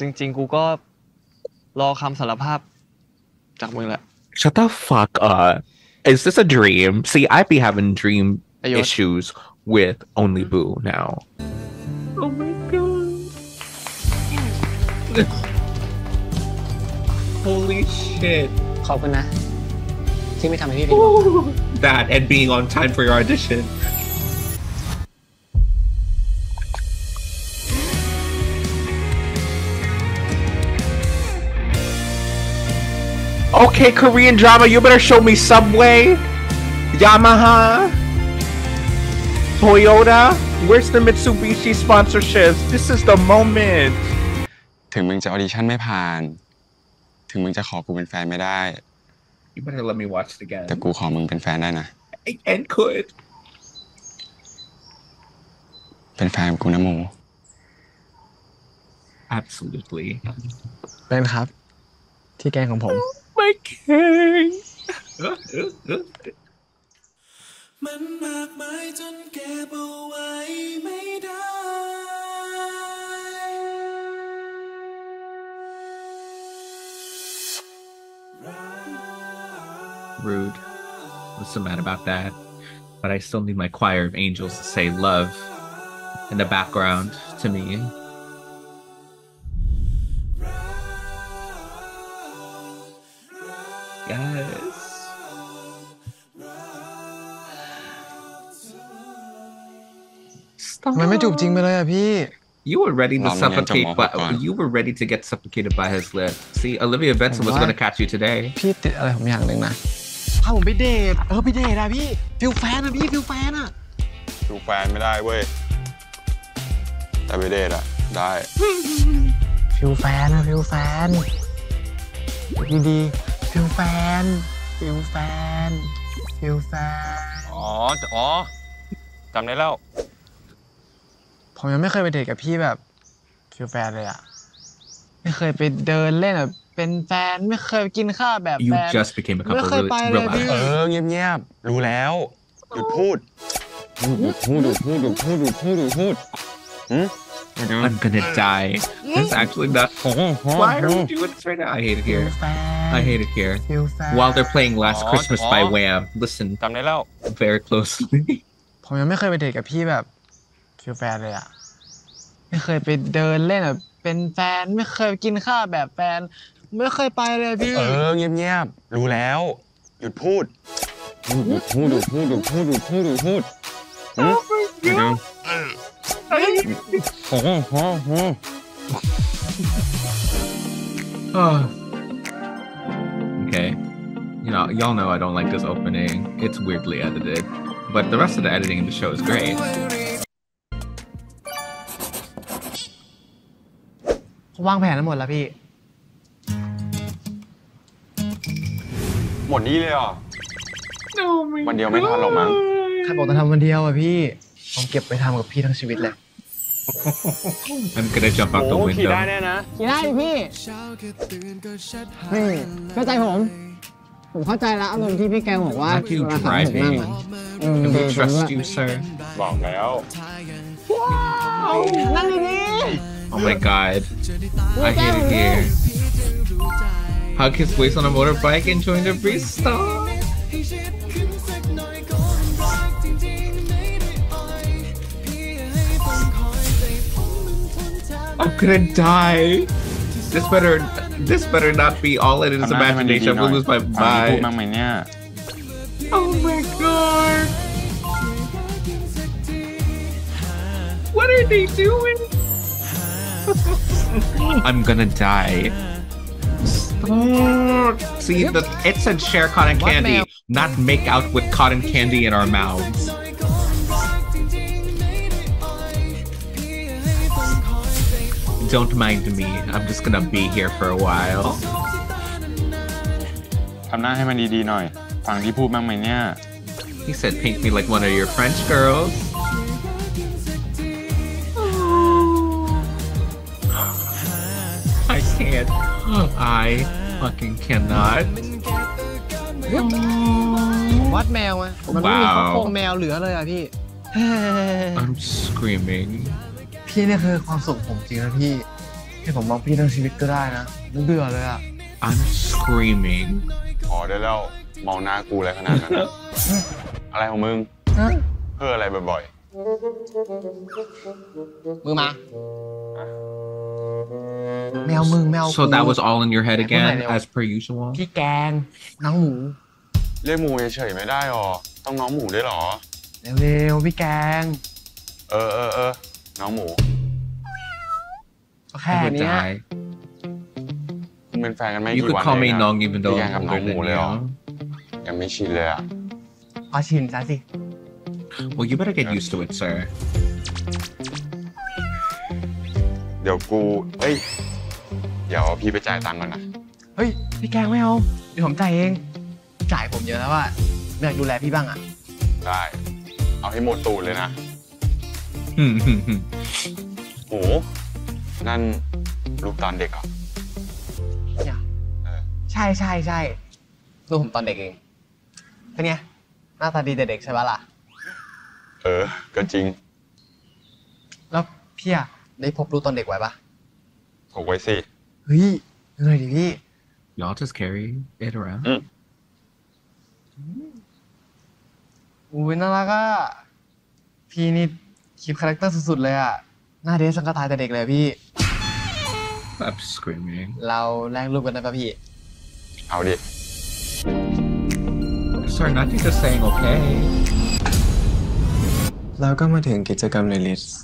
จริงๆกูก็รอคำสารภาพจากมึงแหละ Shut the fuck up Is this a dream? See, I be having dream issues with Only Boo now. Oh my god. Holy shit. ขอบคุณนะที่ไม่ทำให้พี่ผิดหวัง That and being on time for your audition.Okay, Korean drama, you better show me Subway, Yamaha, Toyota. Where's the Mitsubishi sponsorships? This is the moment. ถึงมึงจะออดิชั่นไม่ผ่านถึงมึงจะขอกูเป็นแฟนไม่ได้ You better let me watch it again. แต่กูขอมึงเป็นแฟนได้นะ I could. เป็นแฟนกูนะโม Absolutely. เป็นครับที่แกงของผมไม่เคยมันมากมายจนแกเอาไว้ไม่ได้Rude. I'm so mad about that. But I still need my choir of angels to say love in the background to me.Yes. Stop. มันไม่จูบจริงไปเลยอ่ะพี่ You were ready to suffocate, but you were ready to get suffocated by his lips. See, Olivia Benson was going to catch you today. พี่ติดอะไรผมอย่างหนึ่งนะถ้าผมไปเดทไปเดทอะพี่ฟิลแฟนอะพี่ฟิลแฟนอะฟิลแฟนไม่ได้เว้ยแต่ไปเดทอะได้ฟิลแฟนอะฟิลแฟนดีๆฟิลแฟนฟิลแฟนฟิลแฟนอ๋อจำได้แล้วผมยังไม่เคยไปเดทกับพี่แบบฟิลแฟนเลยอ่ะไม่เคยไปเดินเล่นแบบเป็นแฟนไม่เคยกินข้าวแบบแฟนไม่เคยไปเลยพี่เงียบๆรู้แล้วหยุดพูดหยุดพูดI'm gonna die. That's actually not. Why are we doing this right now? I hate it here. I hate it here. While they're playing Last Christmas by Wham, listen very closely. ผมยังไม่เคยไปเดทกับพี่แบบฟิลแฟนเลยอ่ะไม่เคยไปเดินเล่นแบบเป็นแฟนไม่เคยกินข้าวแบบแฟนไม่เคยไปเลยพี่เงียบๆรู้แล้วหยุดพูดหยุดพูดOkay, you know, y'all know I don't like this opening. It's weirdly edited, but the rest of the editing in the show is great. วางแผนทั้งหมดแล้วพี่หมดนี้เลยเหรอวันเดียวไม่ทันหรอกมั้งใครบอกจะทำวันเดียวอะพี่ผมเก็บไปทำกับพี่ทั้งชีวิตเลย I'm gonna jump out the window ขี่ได้แน่นะขี่ได้พี่นี่เข้าใจผมเข้าใจแล้วอารมณ์ที่พี่แกบอกว่าพี่รักผมมากเลยไม่ trust you sir บอกแล้วว้าวนั่นเลยดิ Oh my god I hate it here Hug his waist on a motorbike enjoying the breeze stop I'm gonna die. This better not be all in his imagination. I'll lose my mind. Oh my god! What are they doing? I'm gonna die. Stop. See, it said share cotton candy, not make out with cotton candy in our mouths.Don't mind me. I'm just gonna be here for a while. ทำหน้าให้มันดีๆหน่อยฟังที่พูดบ้างไหมเนี่ย He said paint me like one of your French girls. I can't. I fucking cannot. What แมวอ่ะมันไม่มีโครงแมวเหลือเลยอ่ะพี่ I'm screaming.พี่นี่คือความสุขผมจริงนะพี่ ที่ผมมองพี่ทั้งชีวิตก็ได้นะเบื่อเลยอ่ะ I'm screaming อ๋อได้แล้วมองหน้ากูอะไรขนาดนั้นอะไรของมึงเพื่ออะไรบ่อยๆมือมาแมวมึงแมว So that was all in your head again as per usual พี่แกงน้องหมูเรียกหมูเฉยๆไม่ได้หรอต้องน้องหมูได้หรอเร็วๆพี่แกงเออน้องหมูแค่นี้มึงเป็นแฟนกันไหมกี่วันพี่แกงกับน้องหมูเลยหรอยังไม่ชินเลยอ่ะก็ชินซะสิ Well you better get used to it sir เดี๋ยวกูเดี๋ยวพี่ไปจ่ายตังค์ก่อนนะเฮ้ยพี่แกงไม่เอาเดี๋ยวผมจ่ายเองจ่ายผมเยอะแล้วว่าอยากดูแลพี่บ้างอ่ะได้เอาให้หมดตูดเลยนะโอ้นั่นรูปตอนเด็กเหรอใช่รูปผมตอนเด็กเองเป็นไงหน้าตาดีแต่เด็กใช่ปะล่ะก็จริงแล้วพี่อะได้พบรูปตอนเด็กไว้ปะพบไว้สิเฮ้ยเลยดิพี่ Y'all just carry it around อุ้ยน่ารักอะพี่นี่คลิปคาแรคเตอร์สุดๆเลยอะหน้าเดซสังกะทายแต่เด็กเลยพี่ I'm screaming เราแลกรูปกันได้ป่ะพี่เอาดิ Sorry nothing just saying okay เราก็มาถึงกิจกรรมในลิสต์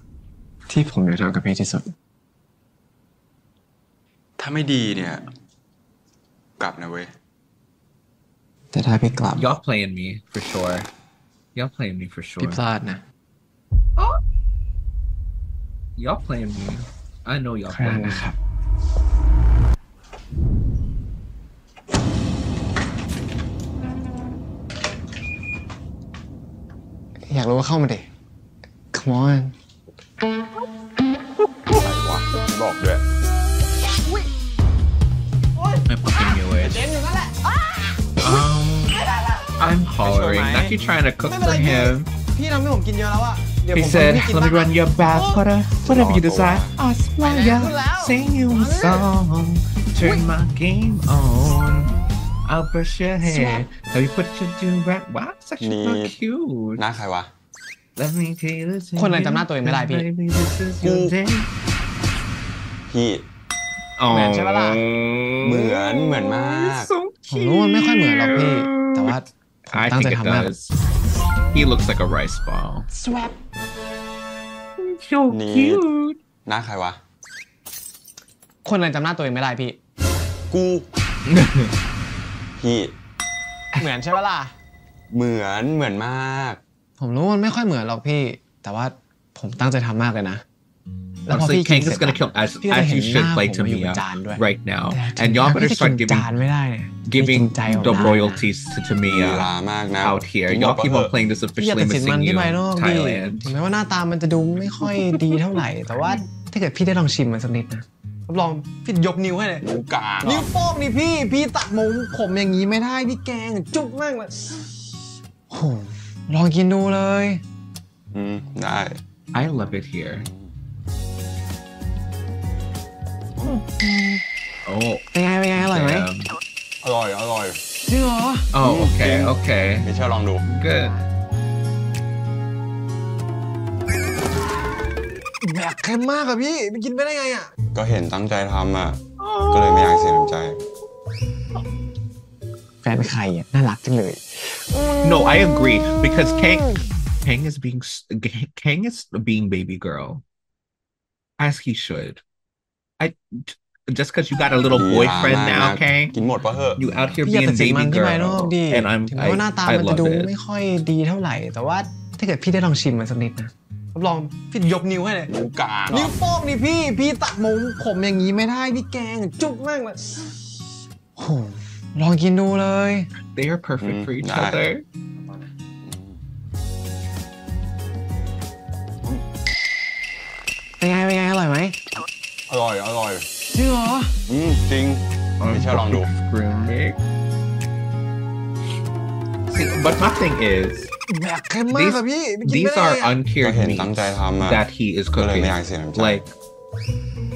ที่ผมอยากทำกับพี่ที่สุดถ้าไม่ดีเนี่ยกลับนะเว้ยแต่ถ้าพี่กลับ You're playing me for sure You're playing me for sure พี่พลาดนะY'all playing me. I know y'all playing me. อยากรู้ว่าเข้ามาดิ Come on อะไรวะบอกด้วยไม่ปกติอยู่เว้ย I'm hollering. Like you trying to cook for him. พี่ทำให้ผมกินเยอะแล้วอะHe said, "Let me run your bath, whatever you decide. I'll smile, sing you a song, turn my game on. I'll brush your hair, have you put your do rag? Wow, it's actually so cute. น่าใครวะคนเลยจำหน้าตัวเองไม่ได้พี่เหมือนใช่ปะล่ะเหมือนมากผมรู้มันไม่ค่อยเหมือนหรอกพี่แต่ว่าตั้งใจทำมากHe looks like a rice ball. Swap. So cute. หน้าใครวะคนเลยจำหน้าตัวเองไม่ได้พี่กูพี่เหมือนใช่ปะล่ะเหมือนมากผมรู้มันไม่ค่อยเหมือนหรอกพี่แต่ว่าผมตั้งใจทำมากเลยนะแล้วพอพี่กินเสร็จพี่จะเห็นหน้าผมอยู่บนจานด้วย right now and y'all better start giving the royalties to Tamia out here y'all keep on playing this officially missing you Thailand ถึงแม้ว่าหน้าตามันจะดูไม่ค่อยดีเท่าไหร่แต่ว่าถ้าเกิดพี่ได้ลองชิมมันสักนิดนะลองพี่ยกนิ้วให้เลยนิ้วโป้งนี่พี่ตัดมุมผมอย่างนี้ไม่ได้พี่แกงจุ๊บมากเลยโอ้ลองกินดูเลยได้ I love it hereเป็นไงอร่อยไหมอร่อยจริงเหรอโอเคมิเชลลองดู Good แบบเค็มมากอะพี่ไปกินไปได้ไงอะก็เห็นตั้งใจทำอะก็เลยไม่อยากเสียน้ำใจแฟนใครอะน่ารักจังเลย No I agree because Kang is being baby girl as he should just because you got a little boyfriend now, Kang. You out here being baby girl, and I love it. ไม่ค่อยดีเท่าไหร่แต่ว่าถ้าเกิดพี่ได้ลองชิมมันสักนิดนะลองพี่ยกนิ้วให้เลยนิ้วโป้งนี่พี่ตัดมุมผมอย่างนี้ไม่ได้พี่แกงจุ๊บมากเลยโอ้ลองกินดูเลย They are perfect for each other. เป็นไงอร่อยไหมอร่อยจริงเหรอจริงไม่ใช่ลองดู But my thing is these are uncurred meats that he is cooking like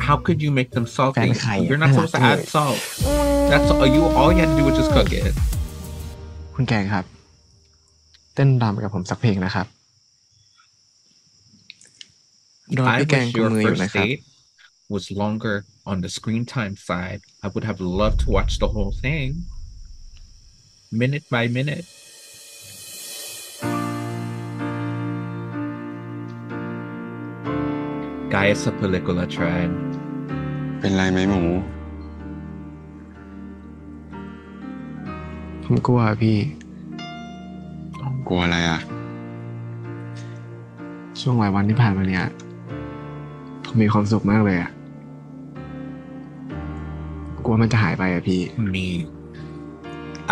how could you make them salty? You're not supposed to add salt. That's all you had to do was just cook it. คุณแกงครับเต้นรำกับผมสักเพลงนะครับโดยพี่แกงกุมมืออยู่นะครับ was longer on the screen time side. I would have loved to watch the whole thing, minute by minute.Guys, a película tried. เป็นไรไหมหมูผมกลัวพี่กลัวอะไรอ่ะช่วงหลายวันที่ผ่านมาเนี่ยผมมีความสุขมากเลยอ่ะกลัวมันจะหายไปอ่ะพี่ Me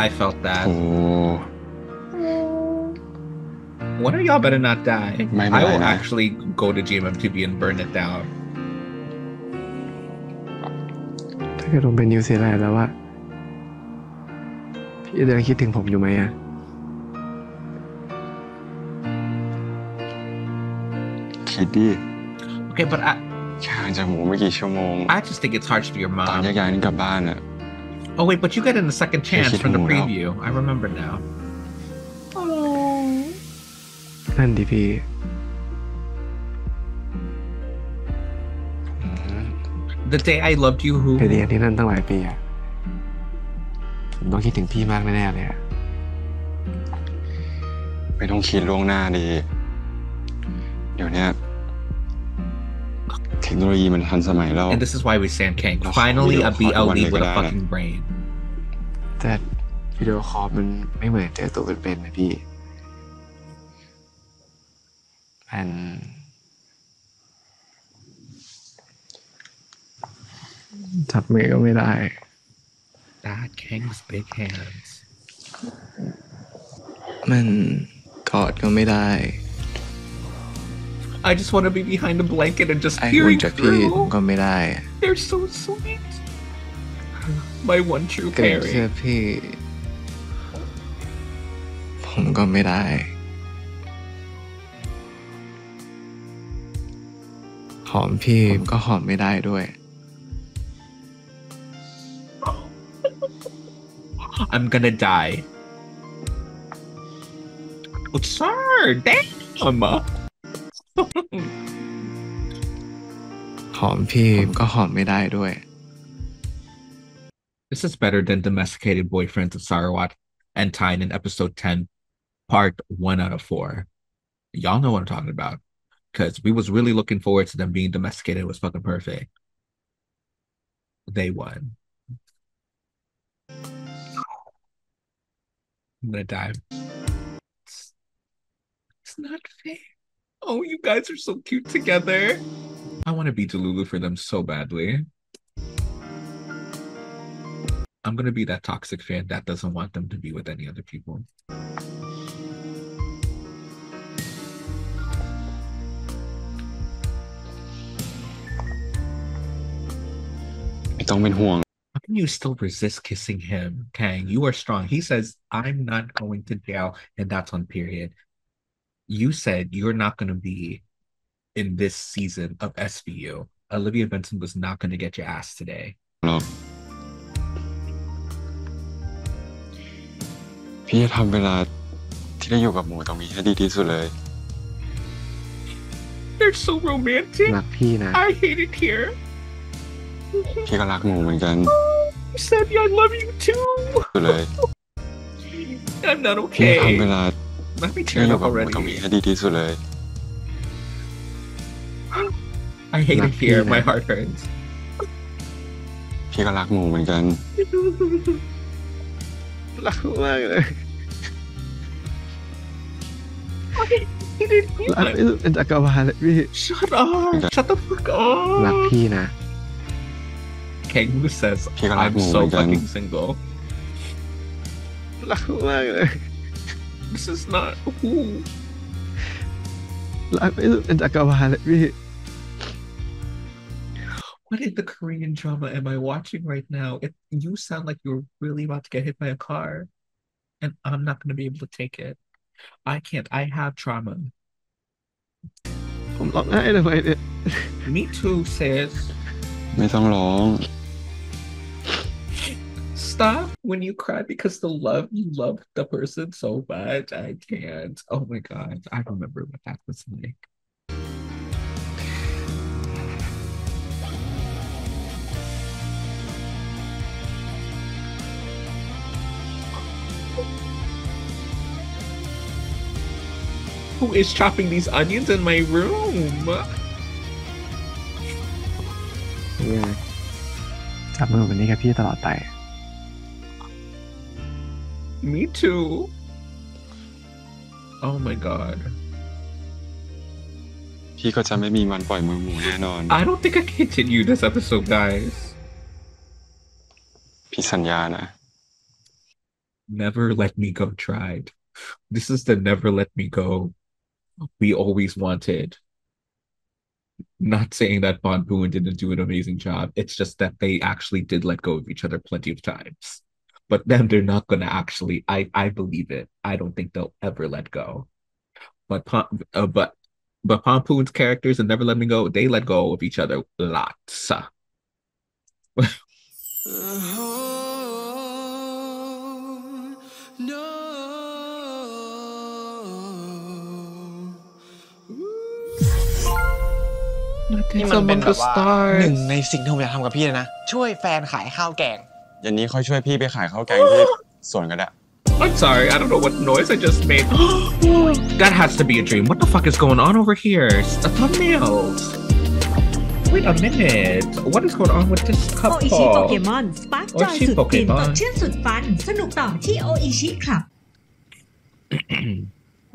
I felt that. Oh.One of y'all better not die. I will actually go to GMM TV and burn it down. ถ้าเกิดผมเป็นนิวซีแลนด์แล้วว่าพี่จะคิดถึงผมอยู่ไหมอ่ะคิดดิ Okay, but I. ห่างจากหมูไม่กี่ชั่วโมง I just think it's harsh to your mom. ตอนย้ายๆนี่กลับบ้านอ่ะ Oh wait, but you got in a second chance from the preview. I remember now.นั่นดิพี่ The day I loved you who ไปเรียนที่นั่นตั้งหลายปีอะผมต้องคิดถึงพี่มากแน่ๆเลยอะไม่ต้องคิดล่วงหน้าดิเดี๋ยวนี้เทคโนโลยีมันทันสมัยแล้ว And this is why we Sam Kang finally a BLD with a fucking brain แต่วิดีโอคอลมันไม่เหมือนเจอตัวเป็นๆนะพี่จับมือก็ไม่ได้ That king's big hands มันกอดก็ไม่ได้ I just want to be behind a blanket and just peering through ก็ไม่ได้ They're so sweet My one true parent เชื่อพี่ผมก็ไม่ได้หอมพี่ก็หอมไม่ได้ด้วย I'm gonna die. Oh, sir, damn. หอมพี่ก็หอมไม่ได้ด้วย This is better than domesticated boyfriends of Sarawat and Tine in episode 10, part 1 out of 4. Y'all know what I'm talking about.Because we was really looking forward to them being domesticated. It was fucking perfect. They won. I'm gonna die. It's not fair. Oh, you guys are so cute together. I want to be Delulu for them so badly. I'm gonna be that toxic fan that doesn't want them to be with any other people.How can you still resist kissing him? Kang, you are strong. He says, I'm not going to jail, and that's on period. You said you're not going to be in this season of SVU. Olivia Benson was not going to get your ass today. No. พี่จะทำเวลาที่ได้อยู่กับหมูตรงนี้ให้ดีที่สุดเลย They're so romantic. รักพี่นะ I hate it here.พี่ก็รักหมูเหมือนกัน Sammy I love you too เลย I'm not okay ทำเวลาให้เรากับหมูตรงนี้ให้ดีที่สุดเลย I hate it here my heart hurts พี่ก็รักหมูเหมือนกันรักมากเลยรักที่สุดในจักรวาลเลยพี่ Shut up Shut the fuck up รักพี่นะKangaroo says, I'm so fucking single. This is not. Ooh. What in the Korean drama am I watching right now? You sound like you're really about to get hit by a car, and I'm not going to be able to take it. I can't. I have trauma. Me too, sis. ไม่ต้องร้อง Stop when you cry because the love you love the person so much. I can't. Oh my god, I remember what that was like. Who is chopping these onions in my room? Yeah. จับมือแบบนี้กับพี่ตลอดไป Me too. Oh my god. พี่ก็จะไม่มีมันปล่อยมือหมูแน่นอน I don't think I can continue this episode, guys. พี่สัญญานะ Never let me go tried. This is the never let me go.We always wanted. Not saying that Bon Boon didn't do an amazing job. It's just that they actually did let go of each other plenty of times. But then they're not going to actually. I believe it. I don't think they'll ever let go. But but Bon Boon's characters and Never Let Me Go, they let go of each other lots.นี่มันเป็นแบบว่าหนึ่งในสิ่งที่ผมอยากทำกับพี่เลยนะช่วยแฟนขายข้าวแกงอย่างนี้ค่อยช่วยพี่ไปขายข้าวแกงที่สวนก็ได้ I'm sorry I don't know what noise I just made That has to be a dream What the fuck is going on over here A thumbnail Wait a minute What is going on with this couple โออิชิโปเกมอนสปาร์คจอยสุดฟินต่อชื่นสุดฟันสนุกต่อที่โออิชิครับโห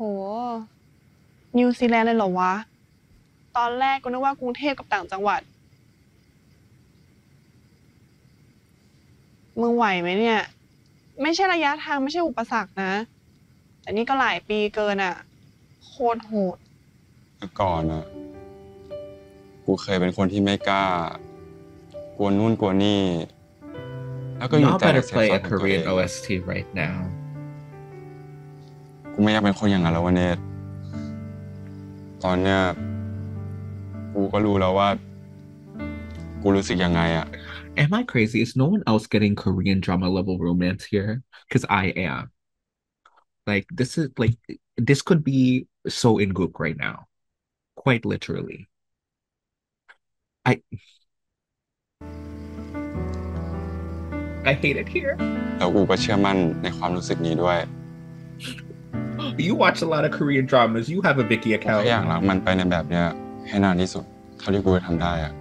นิวซีแลนด์เลยเหรอวะตอนแรกก็นึกว่ากรุงเทพกับต่างจังหวัดมึงไหวไหมเนี่ยไม่ใช่ระยะทางไม่ใช่อุปสรรคนะแต่นี่ก็หลายปีเกินอ่ะโคตรโหดก่อนอ่ะกูเคยเป็นคนที่ไม่กล้ากลัวนู่นกลัวนี่แล้วก็อยู่แต่ในเซฟโซนตัวเองกูไม่อยากเป็นคนอย่างนั้นแล้ววันนี้ตอนเนี้ยกูก็รู้แล้วว่ากูรู้สึกยังไงอ่ะ Am I crazy? Is no one else getting Korean drama level romance here? 'Cause I am. Like this is like this could be so in group right now, quite literally. I hate it here. แล้วกูก็เชื่อมั่นในความรู้สึกนี้ด้วย You watch a lot of Korean dramas. You have a Vicky account. อย่างหลังมันไปในแบบเนี้ยให้นานที่สุดเท่าที่กูจะทำได้อ่ะ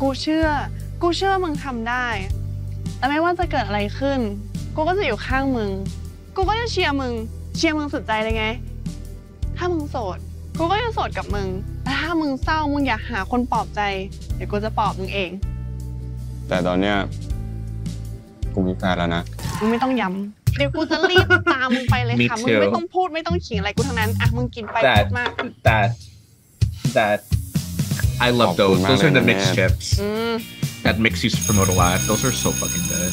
กูเชื่อมึงทำได้แต่ไม่ว่าจะเกิดอะไรขึ้นกูก็จะอยู่ข้างมึงกูก็จะเชียร์มึงสุดใจเลยไงถ้ามึงโสดกูก็จะโสดกับมึงแต่ถ้ามึงเศร้ามึงอยากหาคนปลอบใจเดี๋ยวกูจะปลอบมึงเองแต่ตอนเนี้ยกูมีแฟนแล้วนะมึงไม่ต้องย้ำเดี๋ยวกูจะรีบตามมึงไปเลยค่ะมึงไม่ต้องพูดไม่ต้องขิงอะไรกูทั้งนั้นอ่ะมึงกินไปพูดมาก that I love those are the mix chips that mix used to promote a lot those are so fucking good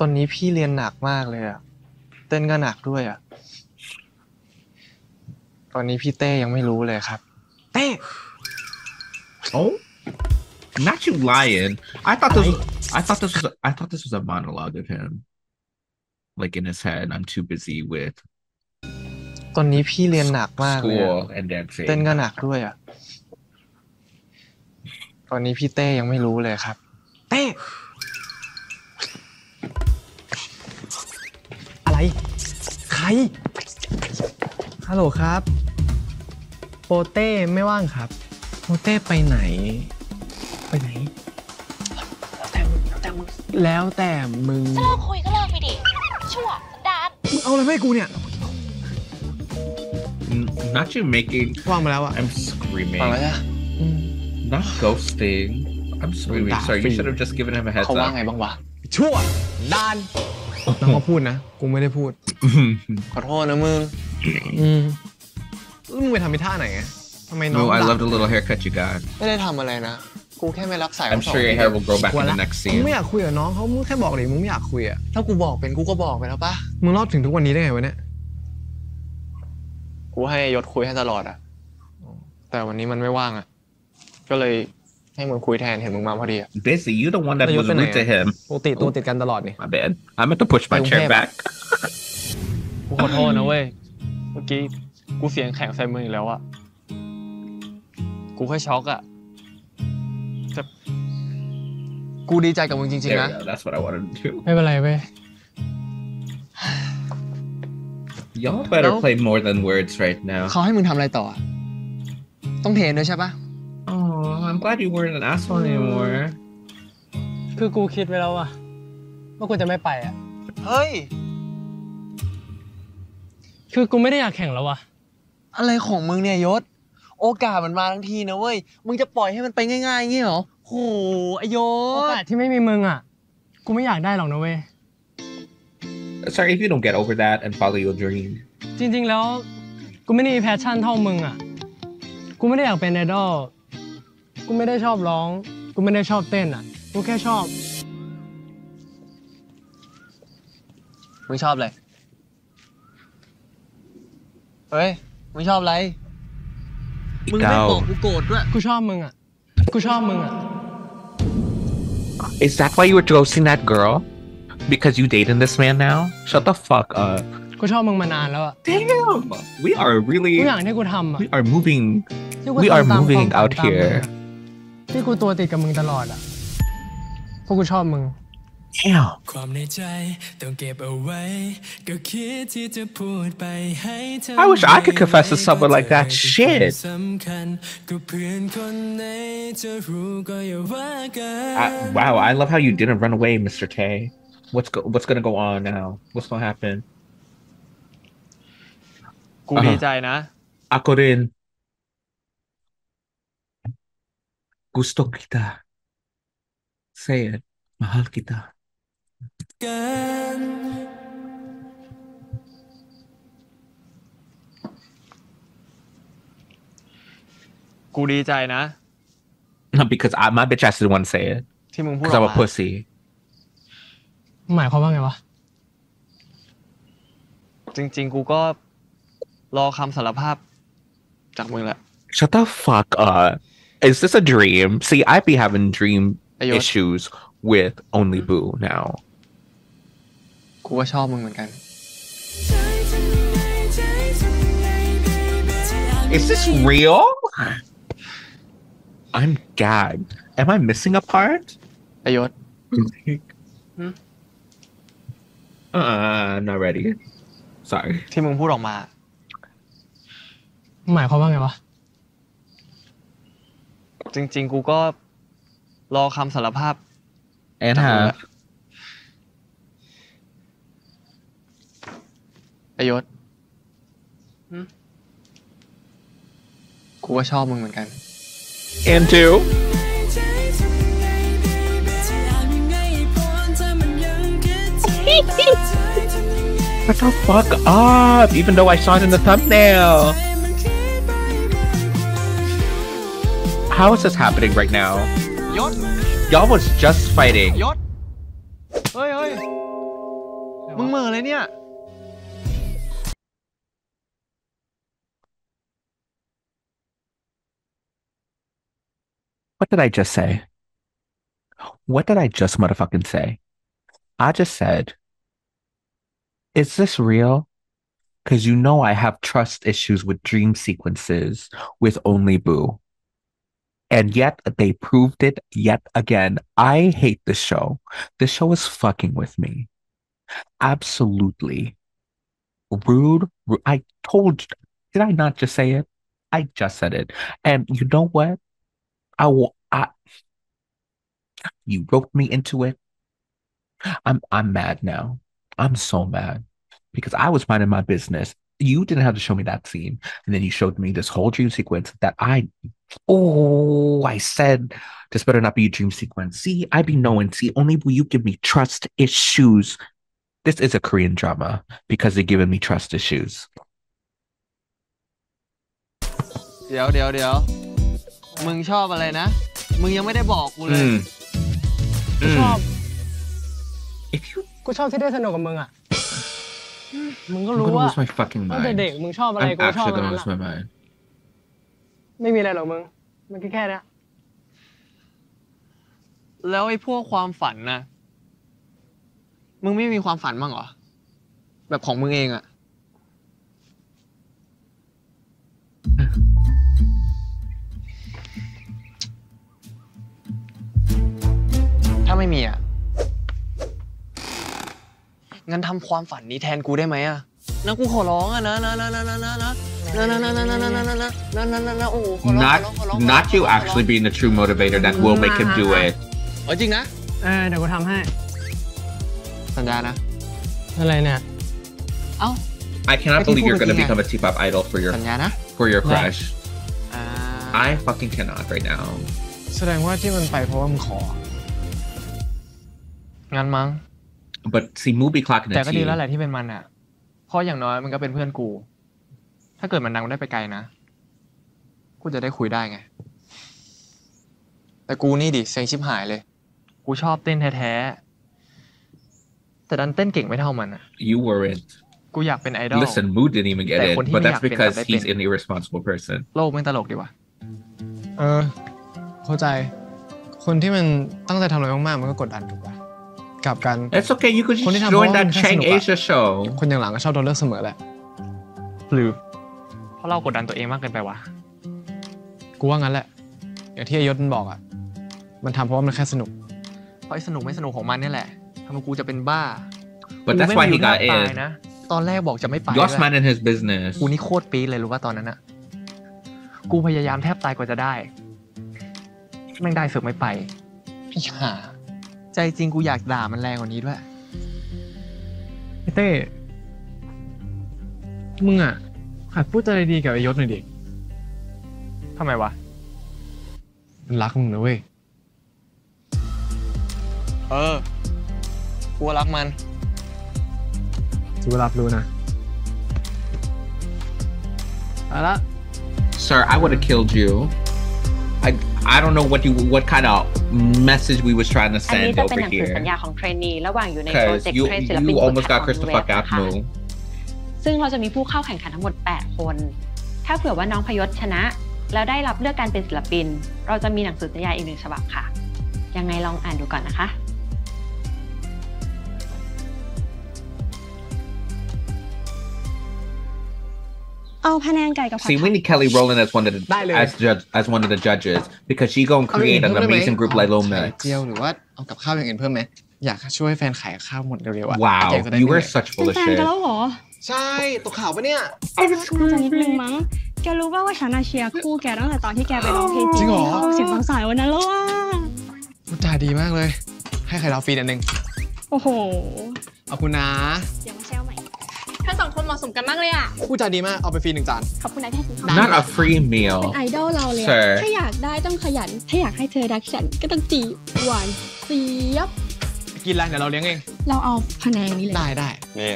ตอนนี้พี่เรียนหนักมากเลยอ่ะเต้นก็หนักด้วยอ่ะตอนนี้พี่เต้ยังไม่รู้เลยครับเต้ Oh not you lying I thought this was a monologue of him like in his head I'm too busy with ตอนนี้พี่เรียนหนักมากเลยเต้นก็หนักด้วยอ่ะตอนนี้พี่เต้ยังไม่รู้เลยครับเต้อะไรใครฮัลโหลครับโปเต้ไม่ว่างครับโปเต้ไปไหนแล้วแต่มึงเลิกคุยก็เลิกไปดิชั่วดานมึงเอาอะไรให้กูเนี่ย not you making ว่างมาแล้วอ่ะ I'm screaming อะไรอ่ะ not ghosting I'm screaming sorry you should have just given him a heads up เขาว่าไงบ้างวะชั่วดานแล้วเขาพูดนะกูไม่ได้พูดขอโทษนะมึงมึงไปทำไปท่าไหนทำไมน้อง No I love the little haircut you got ไม่ได้ทำอะไรนะกูแค่ไม่รับสายเขาสองทีไม่อยากคุยกับน้องเขาแค่บอกเลยมึงไม่อยากคุยอ่ะถ้ากูบอกเป็นกูก็บอกไปแล้วป่ะมึงรอดถึงทุกวันนี้ได้ไงวะเนี่ยกูให้ยศคุยให้ตลอดอ่ะ แต่วันนี้มันไม่ว่างอ่ะก็เลยให้มึงคุยแทนเห็นมึงมาพอดีอ่ะ Busy you the one that was rude to him ตัวติดกันตลอดนี่ My bad I meant to push my chair back กูขอโทษนะเว้ยเมื่อกี้กูเสียงแข็งใส่มึงอีกแล้วอ่ะกูแค่ช็อกอ่ะแต่กูดีใจกับมึงจริงๆนะ That's what I wanted to do ไม่เป็นไรเว้ย Y'all better play more than words right now เขาให้มึงทำอะไรต่อต้องเทรนด้วยใช่ปะ Oh I'm glad you weren't an asshole anymore คือกูคิดไว้แล้วว่ากูจะไม่ไปอ่ะเฮ้ยคือกูไม่ได้อยากแข่งแล้วว่ะอะไรของมึงเนี่ยยศโอกาสมันมาทั้งทีนะเว้ยมึงจะปล่อยให้มันไปง่ายๆอย่างงี้เหรอโหไอ้ยศโอกาสที่ไม่มีมึงอ่ะกูไม่อยากได้หรอกนะเว้ย Sorry if you don't get over that and follow your dream จริงๆแล้วกูไม่ได้มีแพชชั่นเท่ามึงอ่ะกูไม่ได้อยากเป็นไอดอลกูไม่ได้ชอบร้องกูไม่ได้ชอบเต้นอ่ะกูแค่ชอบมึงชอบอะไรเฮ้ยมึงชอบอะไรมึงไม่บอกกูโกรธด้วยกูชอบมึงอ่ะกูชอบมึงอ่ะ Is that why you were ghosting that girl? Because you dating this man now? Shut the fuck up. กูชอบมึงมานานแล้วอ่ะ Damn. We are really ทุกอย่างที่กูทำอ่ะ We are moving out here. ที่กูตัวติดกับมึงตลอดอ่ะเพราะกูชอบมึงความในใจต้องเก็บเอาไว้ก็คิดที่จะพูดไปให้เธอ I wish I could confess to someone like that shit สำคัญก็เพื่อนคนไหนจะรู้ก็อย่าว่ากัน Wow I love how you didn't run away Mr. Tay What's gonna go on now What's gonna happen กูดีใจนะอาโกริน Gusto kita Say it Mahal kitaกูดีใจนะ because I'm my bitch ass the one say it ที่มึงพูดว่า I'm a pussy หมายความว่าไงวะจริงๆกูก็รอคำสารภาพจากมึงแหละ Shut the fuck up Is this a dream See I be having dream issues with only boo nowกูก็ชอบมึงเหมือนกัน Is this real? I'm gagged. Am I missing a part? ไอ้ยศ I'm not ready. Sorry. ที่มึงพูดออกมาหมายความว่าไงวะจริงๆกูก็รอคำสารภาพแอนฮะไอยศกูก็ชอบมึงเหมือนกัน And two What the fuck up even though I saw it in the thumbnail How is this happening right now ยศ Y'all was just fighting ยศเฮ้ยมึงเหม่อเลยเนี่ยWhat did I just say? What did I just motherfucking say? I just said, is this real? Because you know I have trust issues with dream sequences with only boo. And yet they proved it yet again. I hate this show. This show is fucking with me. Absolutely. Rude. I told you. Did I not just say it? I just said it. And you know what? You roped me into it. I'm mad now. I'm so mad because I was minding my business. You didn't have to show me that scene, and then you showed me this whole dream sequence that I said this better not be a dream sequence. See, I be knowing. See, only will you give me trust issues. This is a Korean drama because they're giving me trust issues. Yo. มึงชอบอะไรนะมึงยังไม่ได้บอกกูเลยกูชอบที่ได้สนุกกับมึงอ่ะมึงก็รู้ว่าตั้งแต่เด็กมึงชอบอะไรกูชอบอะไร ไม่มีอะไรหรอกมึงมันแค่นี้แล้วไอ้พวกความฝันนะมึงไม่มีความฝันบ้างเหรอแบบของมึงเองอะถ้าไม่มีอะงั้นทำความฝันนี้แทนกูได้ไหมอะนะกูขอร้องอะนะNot you actually being the true motivator that will make him do it. จริงนะเดี๋ยวกูทำให้สัญญานะอะไรเนี่ยเอ้า I cannot believe you're gonna become a T-pop idol for your crush. I fucking cannot right now. แสดงว่าที่มันไปเพราะว่ามึงของั้นมั้ง But see movie clock. แต่ก็ดีแล้วแหละที่เป็นมันอ่ะเพราะอย่างน้อยมันก็เป็นเพื่อนกูถ้าเกิดมันดังได้ไปไกลนะกูจะได้คุยได้ไงแต่กูนี่ดิเสียงชิบหายเลยกูชอบเต้นแท้ๆแต่ดันเต้นเก่งไม่เท่ามันอ่ะ You weren't กูอยากเป็นไอดอล Listen Mood didn't even get it but that's because he's an irresponsible person โลกมันตลกดีว่ะเข้าใจคนที่มันตั้งใจทำอะไรมากๆมันก็กดดันถูกป่ะกลับกัน That's okay you could just join that Chang Asia show คนอย่างหลังก็ชอบโดนเลือกเสมอแหละหรือเพราะเรากดดันตัวเองมากเกินไปวะกูว่างั้นแหละอย่างที่ยศมันบอกอ่ะมันทำเพราะว่ามันแค่สนุกเพราะไอ้สนุกไม่สนุกของมันนี่แหละทำให้กูจะเป็นบ้ากูไม่ไปอยู่ตายนะตอนแรกบอกจะไม่ไปเลยกูนี่โคตรปี๊ดเลยรู้ว่าตอนนั้นอ่ะกูพยายามแทบตายกว่าจะได้แม่งได้เสือกไม่ไปพี่หาใจจริงกูอยากด่ามันแรงกว่านี้ด้วยไอ้เต้มึงอ่ะหัดพูดอะไรดีกับไอ้ยศหน่อยดิทำไมวะมันรักมึงนะเว้ยกูรักมันกูรับรู้นะอะไร Sir I would have killed you I don't know what you what kind of message we was trying to send over here สัญญาของเทรนนีระหว่างอยู่ในโปรเจกต์เทรนศิลปิน almost got Chris the fuck out moveซึ่งเราจะมีผู้เข้าแข่งขันทั้งหมด8คนถ้าเผื่อว่าน้องพยศชนะแล้วได้รับเลือกการเป็นศิลปินเราจะมีหนังสือสัญญาอีก1ฉบับค่ะยังไงลองอ่านดูก่อนนะคะ เอาพะแนงไก่กับผัด See we need Kelly Rowland as one of the judges because she gonna create an amazing group like Little Mix หรือว่าเอากับข้าวอย่างอื่นเพิ่มไหมอยากช่วยแฟนขายข้าวหมดเร็วๆอ่ะ Wow you were such full of shitใช่ตัวข่าวปะเนี่ยน่าจะนิดนึงมั้งแกรู้ป่าวว่าฉันเชียร์คู่แกตั้งแต่ตอนที่แกไปร้องเพลงจริงเหรอเสียงบางสายวันนั้นแล้วว่าพูดจาดีมากเลยให้ใครเราฟรีอันนึงโอ้โหเอาคุณนะอย่ามาแซวใหม่ท่านสองคนเหมาะสมกันมากเลยอ่ะพูดจาดีมากเอาไปฟรี1จานขอบคุณนะแค่กิน Not a free meal เป็นไอดอลเราเลยถ้าอยากได้ต้องขยันถ้าอยากให้เธอรักฉันก็ต้องจีหวานเสียบกินอะไรเดี๋ยวเราเลี้ยงเองเราเอาพะแนงนี้เลยได้นี่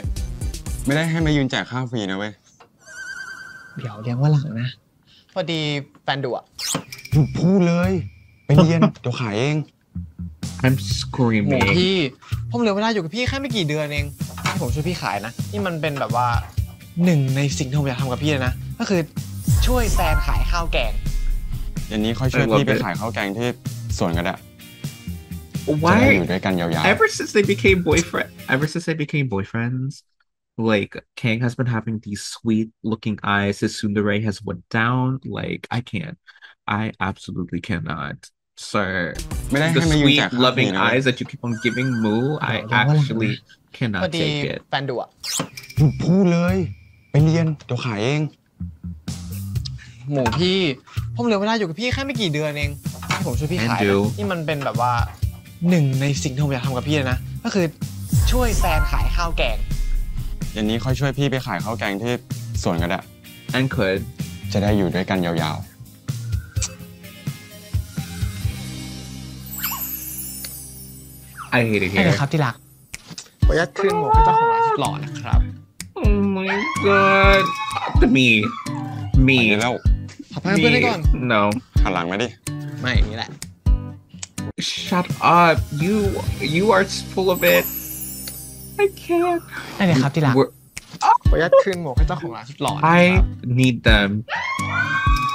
ไม่ได้ให้มายืนแจกข้าวฟรีนะเว้ยเดี๋ยวเลี้ยงว่าหลังนะพอดีแฟนดุอ่ะพูดเลยไปเรียนเดี๋ยวขายเอง I'm screaming พี่ผมเหลือเวลาอยู่กับพี่แค่ไม่กี่เดือนเองให้ผมช่วยพี่ขายนะนี่มันเป็นแบบว่าหนึ่งในสิ่งที่ผมอยากทำกับพี่เลยนะก็คือช่วยแฟนขายข้าวแกงอย่างนี้ค่อยช่วยพี่ไปขายข้าวแกงที่สวนกันอะจะได้อยู่ด้วยกันยาวๆ Ever since they became boyfriends Like Kang has been having these sweet-looking eyes. His tsundere has went down. Like I absolutely cannot, sir. The sweet, loving eyes that you keep on giving Moo, I actually cannot take it. แฟนดูอ่ะพูดเลยไปเรียนเดี๋ยวขายเองหมูพี่ผมเหลือเวลาอยู่กับพี่แค่ไม่กี่เดือนเองให้ผมช่วยพี่ขายนี่มันเป็นแบบว่าหนึ่งในสิ่งที่ผมอยากทำกับพี่เลยนะก็คือช่วยแฟนขายข้าวแกงอย่างนี้ค่อยช่วยพี่ไปขายข้าวแกงที่สวนกันอะ And could จะได้อยู่ด้วยกันยาวๆ I hate it here นะครับที่รักขออนุญาตขึ้นหมวกเจ้าของร้านหล่อนะครับ Oh my god มีแล้วขอพักเพื่อนได้ก่อน No หันหลังมาดิไม่อย่างนี้แหละ Shut up you are full of it I can't. นั่นแหละครับที่รักขออนุญาตคืนหมวกให้เจ้าของร้านสุดหล่อ I need them.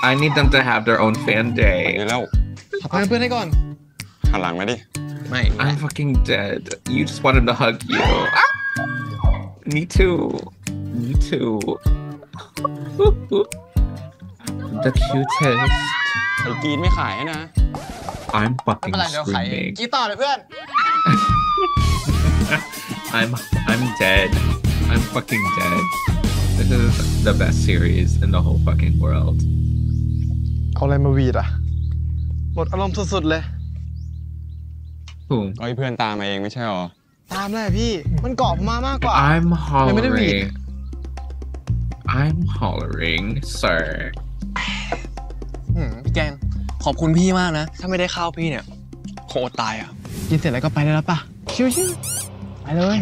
I need them to have their own fan day เดี๋ยวแล้วเพื่อนให้ก่อนหันหลังมาดิไม่ I'm fucking dead you just want him to hug you me too me too the cutest ไอ้กีนไม่ขายนะ I'm fucking screaming กีนต่อเลยเพื่อน I'm dead I'm fucking dead This is the best series in the whole fucking world เอาอะไรมาวีดอ่ะหมดอารมณ์สุดๆเลยถูกไอ้เพื่อนตามมาเองไม่ใช่หรอตามเลยพี่มันเกาะมามากกว่า I'm hollering I'm hollering sir พี่แกงขอบคุณพี่มากนะถ้าไม่ได้ข้าวพี่เนี่ยโคตรตายอ่ะกินเสร็จแล้วก็ไปได้แล้วป่ะชิวๆไปเลย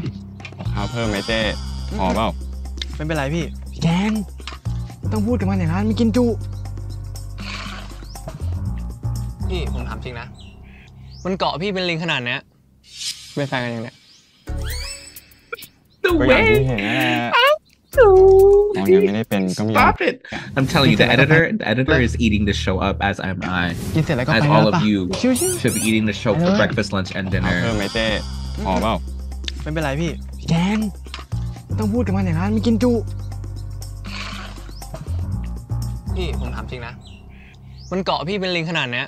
ข้าวเพิ่มไหมเจ๊พอเปล่าไม่เป็นไรพี่แกงต้องพูดกับมันอย่างนั้นไม่กินจุพี่ผมถามจริงนะมันเกาะพี่เป็นลิงขนาดเนี้ยไม่แฟนกันยังเนี่ยก็อย่างที่เห็นแหละตอนยังไม่ได้เป็นก็มี Stop it I'm telling you the editor is eating the show up as am I as all of you should be eating the show for breakfast lunch and dinner เพิ่มไหมเจ๊พอเปล่าไม่เป็นไรพี่แกงต้องพูดกับมันอย่างนั้นไม่กินจุพี่ผมถามจริงนะมันเกาะพี่เป็นลิงขนาดเนี้ย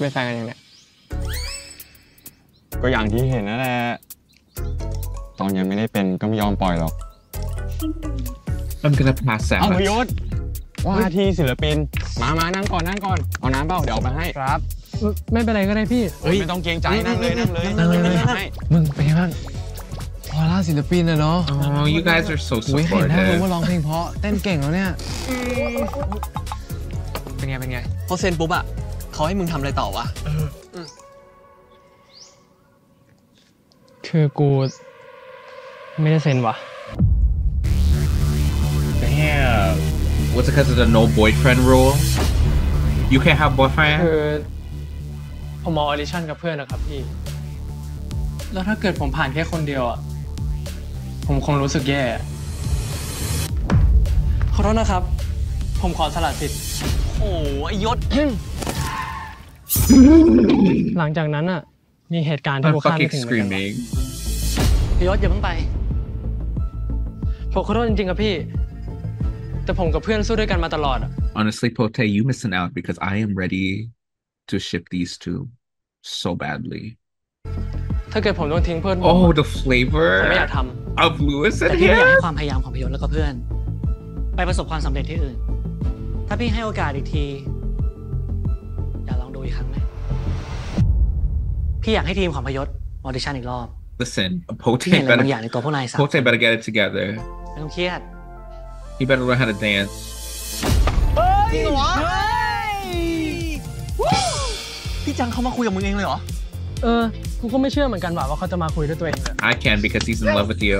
ไม่แฟนกันยังเนี่ยก็อย่างที่เห็นนั่นแหละตอนยังไม่ได้เป็นก็ไม่ยอมปล่อยหรอกมันกระพาแสบอภิยศว่าที่ศิลปินมานั่งก่อนเอาน้ำเปล่าเดี๋ยวเอามาให้ครับไม่เป็นไรก็ได้พี่ไม่ต้องเกรงใจนั่งเลยมึงไปบ้างพอล่าศิลปินเลยเนาะ you guys are so supportive เห็นนะมึงว่าร้องเพลงเพราะเต้นเก่งแล้วเนี่ยเป็นไงพอเซ็นปุ๊บอะเขาให้มึงทำอะไรต่อวะคือกูไม่ได้เซ็นวะ Damn What's it because of the no boyfriend rule You can't have boyfriend คือผมมาออดิชั่นกับเพื่อนนะครับพี่แล้วถ้าเกิดผมผ่านแค่คนเดียวอ่ะผมคงรู้สึกแย่ขอโทษนะครับผมขอสลัดสิทธิ์โอ้ยยศ หลังจากนั้นอ่ะมีเหตุการณ์ที่คาดไม่ถึงเหมือนกันพี่ยศอย่าเพิ่งไปผมขอโทษจริงๆครับพี่แต่ผมกับเพื่อนสู้ด้วยกันมาตลอด Honestly Pote you missing out because I am ready to ship these two so badly ถ้าเกิดผมต้องทิ้งเพื่อน Oh the flavor ไม่อยากทำ of Louis แต่พี่อยากให้ความพยายามของพี่ยศแล้วก็เพื่อนไปประสบความสำเร็จที่อื่นถ้าพี่ให้โอกาสอีกทีอยากลองดูอีกครั้งไหมพี่อยากให้ทีมของพยศออดิชั่นอีกรอบ Listen Pote better อย่างในตัวพวกนายสาม Pote better get it together ไม่ต้องเครียด You better learn how to dance เฮ้ยพี่จังเขามาคุยกับมึงเองเลยเหรอกูก็ไม่เชื่อเหมือนกันว่าเขาจะมาคุยด้วยตัวเอง I can because he's in love with you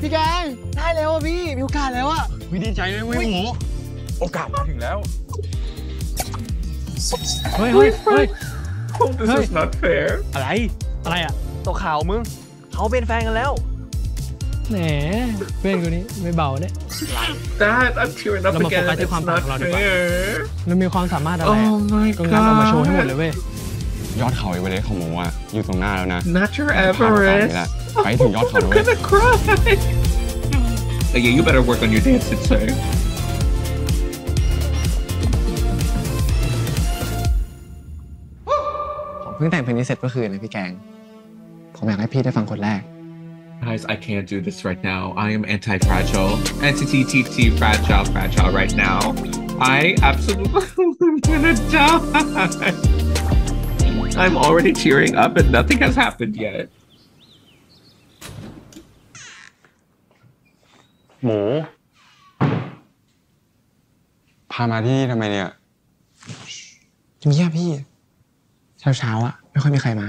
พี่แกงได้แล้วอ่ะพี่มีโอกาสแล้วอ่ะวิดีใจเลยเว้ยหมูโอกาสมาถึงแล้วเฮ้ย This is not fair อะไรอ่ะตัวข่าวมึงเขาเป็นแฟนกันแล้วแหมเพื่อนกูนี้ไม่เบาเนี่ยแต่เรามาโฟกัสที่ความฝันของเราดีกว่าเรามีความสามารถอะไรก็งั้นเอามาโชว์ให้หมดเลยเว้ยยอดเขาไอ้เวเลของหมูอ่ะอยู่ตรงหน้าแล้วนะ Not your Everest ไปถึงยอดเขาเลย I'm gonna cry Yeah you better work on your dance sir ผมเพิ่งแต่งเพลงนี้เสร็จเมื่อคืนเลยพี่แกงผมอยากให้พี่ได้ฟังคนแรก Guys I can't do this right now I am anti-fragile anti-TTT fragile right now I absolutely am gonna die I'm already cheering up and nothing has happened yet. หมูพามาที่นี่ทำไมเนี่ยเงียบพี่เช้าอ่ะไม่ค่อยมีใครมา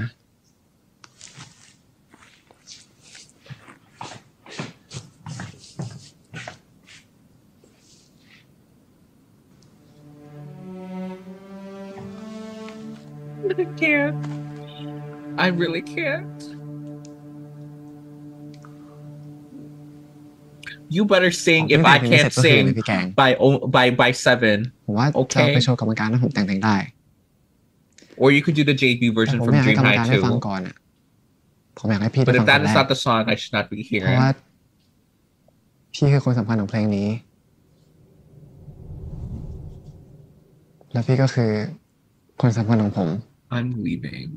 I can't. I really can't. you better sing if I can't sing by 7. ผมว่าจะไปโชว์กรรมการถ้าผมแต่งเพลงได้ or you could do the JB version from Dream High too ผมอยากให้พี่ฟังก่อน but if that's not the song I should not be here เพราะว่าพี่คือคนสำคัญของเพลงนี้และพี่ก็คือคนสำคัญของผม I'm leaving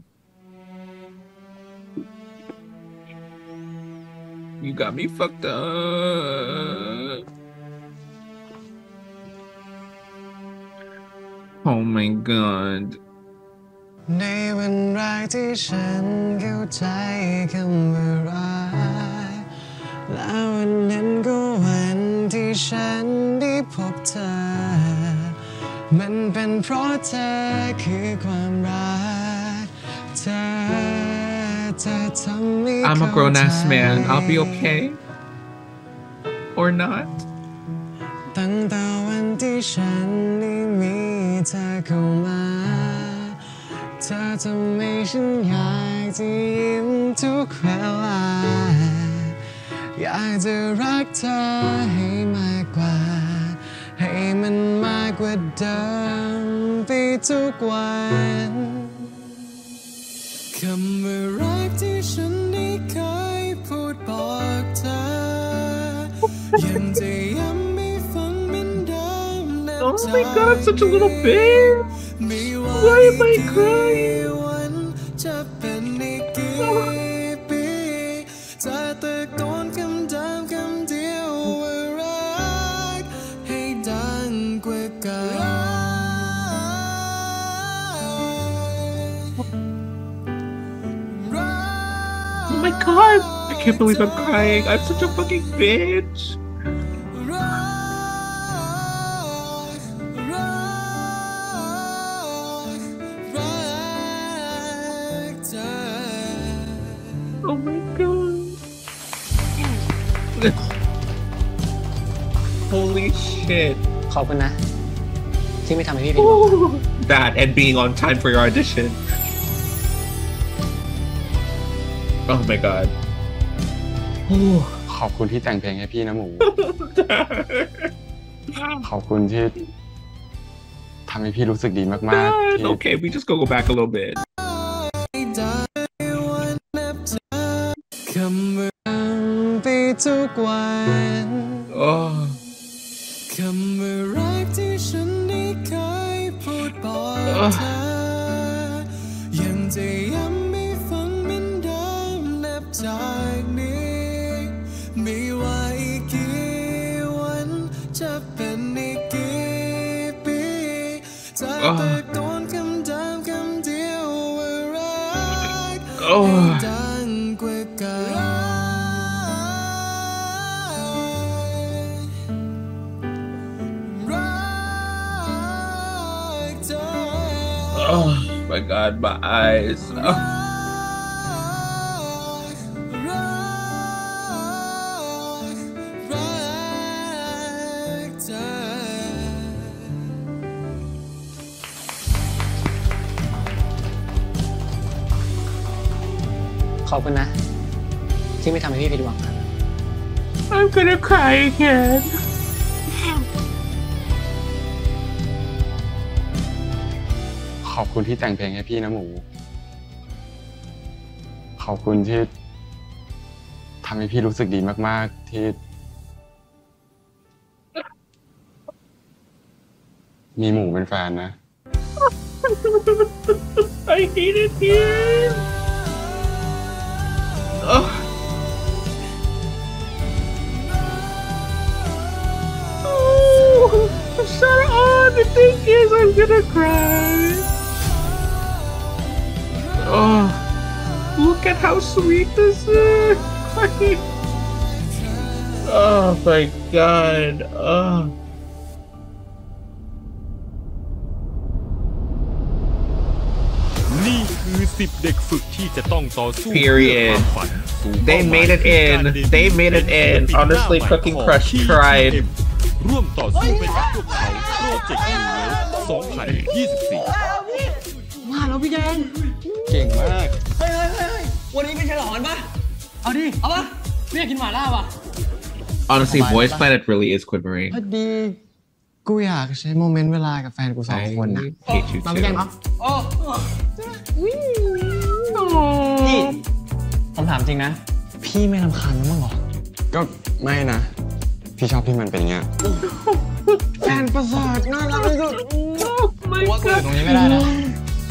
You got me fucked up. Oh my god. ในวันแรกที่ฉันเข้าใจคำว่ารักและวันนั้นก็วันที่ฉันได้พบเธอมันเป็นเพราะเธอคือความรักเธอI'm a grown-ass man. I'll be okay, or not. ตั้งแต่วันที่ฉันได้มีเธอเข้ามาเธอทำให้ฉันอยากจะยิ้มทุกเวลาอยากจะรักเธอให้มากกว่าให้มันมากกว่าเดิมไปทุกวันคำว่ารักที่ฉันได้เคยพูดบอกเธอยังจะย้ำไม่ฟังเหมือนเดิมในใจ Oh my god I'm such a little bitch Why am I crying วันจะเป็นอีกกี่ปีจะตะโกนคำเดิมคำเดียวว่ารักให้ดังกว่ากันOh my god! I can't believe I'm crying. I'm such a fucking bitch. Oh my god! Holy shit! ขอบคุณนะที่ไม่ทำให้พี่ผิดหวัง That and being on time for your audition.Oh my god ขอบคุณที่แต่งเพลงให้พี่นะหมูขอบคุณที่ทำให้พี่รู้สึกดีมากๆ Okay we just go back a little bit คำว่าไปทุกวันคำว่ารักที่ฉันได้เคยพูดบอกเธอยังจะย้ำจากนี้ไม่ว่าอีกกี่วันจะเป็นอีกกี่ปีจะตะโกนคำเดิมคำเดียวว่ารักให้ดังกว่ากันรักเธอ Oh my god my eyesขอบคุณนะที่ไม่ทำให้พี่ผิดหวัง I'm gonna cry again ขอบคุณที่แต่งเพลงให้พี่นะหมูขอบคุณที่ทำให้พี่รู้สึกดีมากๆที่มีหมูเป็นแฟนนะ I hate it here Oh. Oh, shut up! The thing is, I'm gonna cry. Oh, look at how sweet this is. Oh my god. Oh.เด็กฝึกที่จะต้องต่อสู้เพื่อความฝัน They made it in. They made it in. Honestly, Cooking Crush tried. ร่วมต่อสู้ไปกับพวกเขาโปรเจกต์นี้2024มาแล้วพี่แดงเก่งมากเฮ้ยวันนี้เป็นฉลองกันปะเอาดิเอาปะเรียกกินหม่าล่าปะ Honestly, Boys Planet really is quivering. พอดีกูอยากใช้โมเมนต์เวลากับแฟนกูสองคนนะมาไม่ยังเหรอโอ้วิ่พี่ผมถามจริงนะพี่ไม่รำคาญมั้งหรอก็ไม่นะพี่ชอบที่มันเป็นอย่างเงี้ยแฟนประสาทน่ารักที่สุดกูว่ากูอยู่ตรงนี้ไม่ได้นะ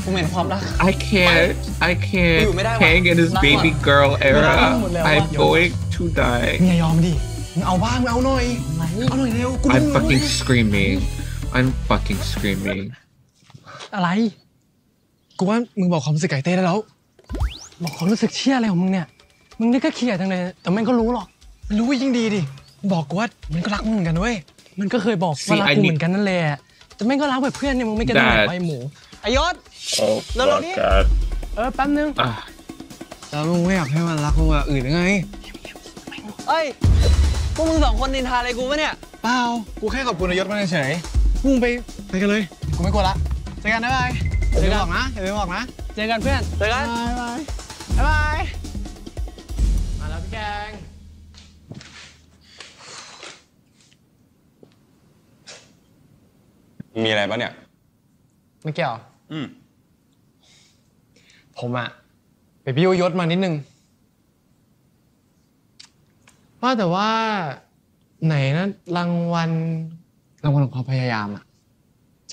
กูเหม็นความรัก I can't hang in this baby girl era I'm going to die อย่ายอมดิเอาบ้างเอาหน่อยเอาหน่อยเร็ว I'm fucking screaming อะไรกูว่ามึงบอกความรู้สึกไก่เต้ได้แล้วบอกความรู้สึกเชี่ยอะไรของมึงเนี่ยมึงนี่ก็เขี่ยจังเลยแต่มันก็รู้หรอกมันรู้ยิ่งดีดิบอกกูว่ามันก็รักมึงเหมือนกันเว้ยมันก็เคยบอกว่ารักกูเหมือนกันนั่นแหละแต่มันก็รักแบบเพื่อนเนี่ยมึงไม่กันเลยไปหมูไอยศแล้วเราเนี่ยแป๊บนึงแล้วมึงไม่อยากให้มันรักกูแบบอื่นยังไงเอ้ยพวกมึงสองคนนินทาอะไรกูวะเนี่ยเปล่ากูแค่ขอบคุณนายยศมาเฉยๆพุ่งไปกันเลยกูไม่กลัวละเจอกันนะบายเจอกันนะเดี๋ยวบอกนะเจอกันเพื่อนเจอกันบายมาแล้วพี่แกงมีอะไรบ้างเนี่ยไม่เกี่ยวผมอะไปบิ้วยศมานิดนึงว่าแต่ว่าไหนนะรางวัลของความพยายามอะ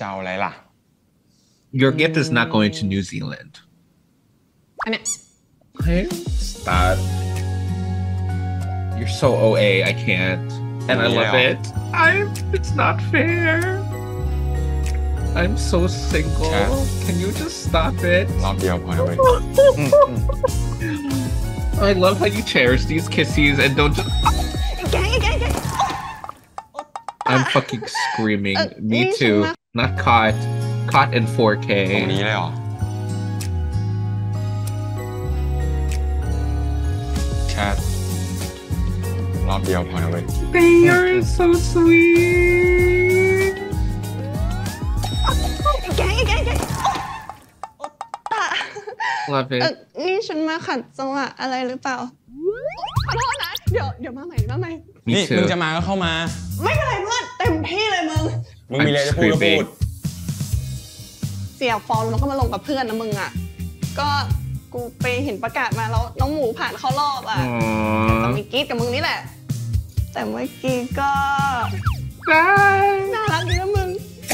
จะเอาอะไรล่ะ Your gift is not going to New Zealand อันเนี้ย Hey start You're so OA I can't and I love it it's not fair I'm so single can you just stop it รอบเดียวพอเลยI love how you cherish these kisses and don't just... I'm fucking screaming. Me too. Not caught. Caught in 4K. ตรงนี้เลยเหรอแค่รอบเดียวพอแล้วเว้ย They are so sweet. Love it.ฉันมาขัดจังหวะอะไรหรือเปล่าขอโทษนะเดี๋ยวมาใหม่นี่มึงจะมาก็เข้ามาไม่เป็นไรเพื่อนเต็มที่เลยมึงมีอะไรจะพูดเสียฟอลแล้วก็มาลงกับเพื่อนนะมึงอ่ะก็กูไปเห็นประกาศมาแล้วน้องหมูผ่านเข้ารอบอ่ะจะมีกิ๊ดกับมึงนี่แหละแต่เมื่อกี้ก็น่ารักดีนะมึง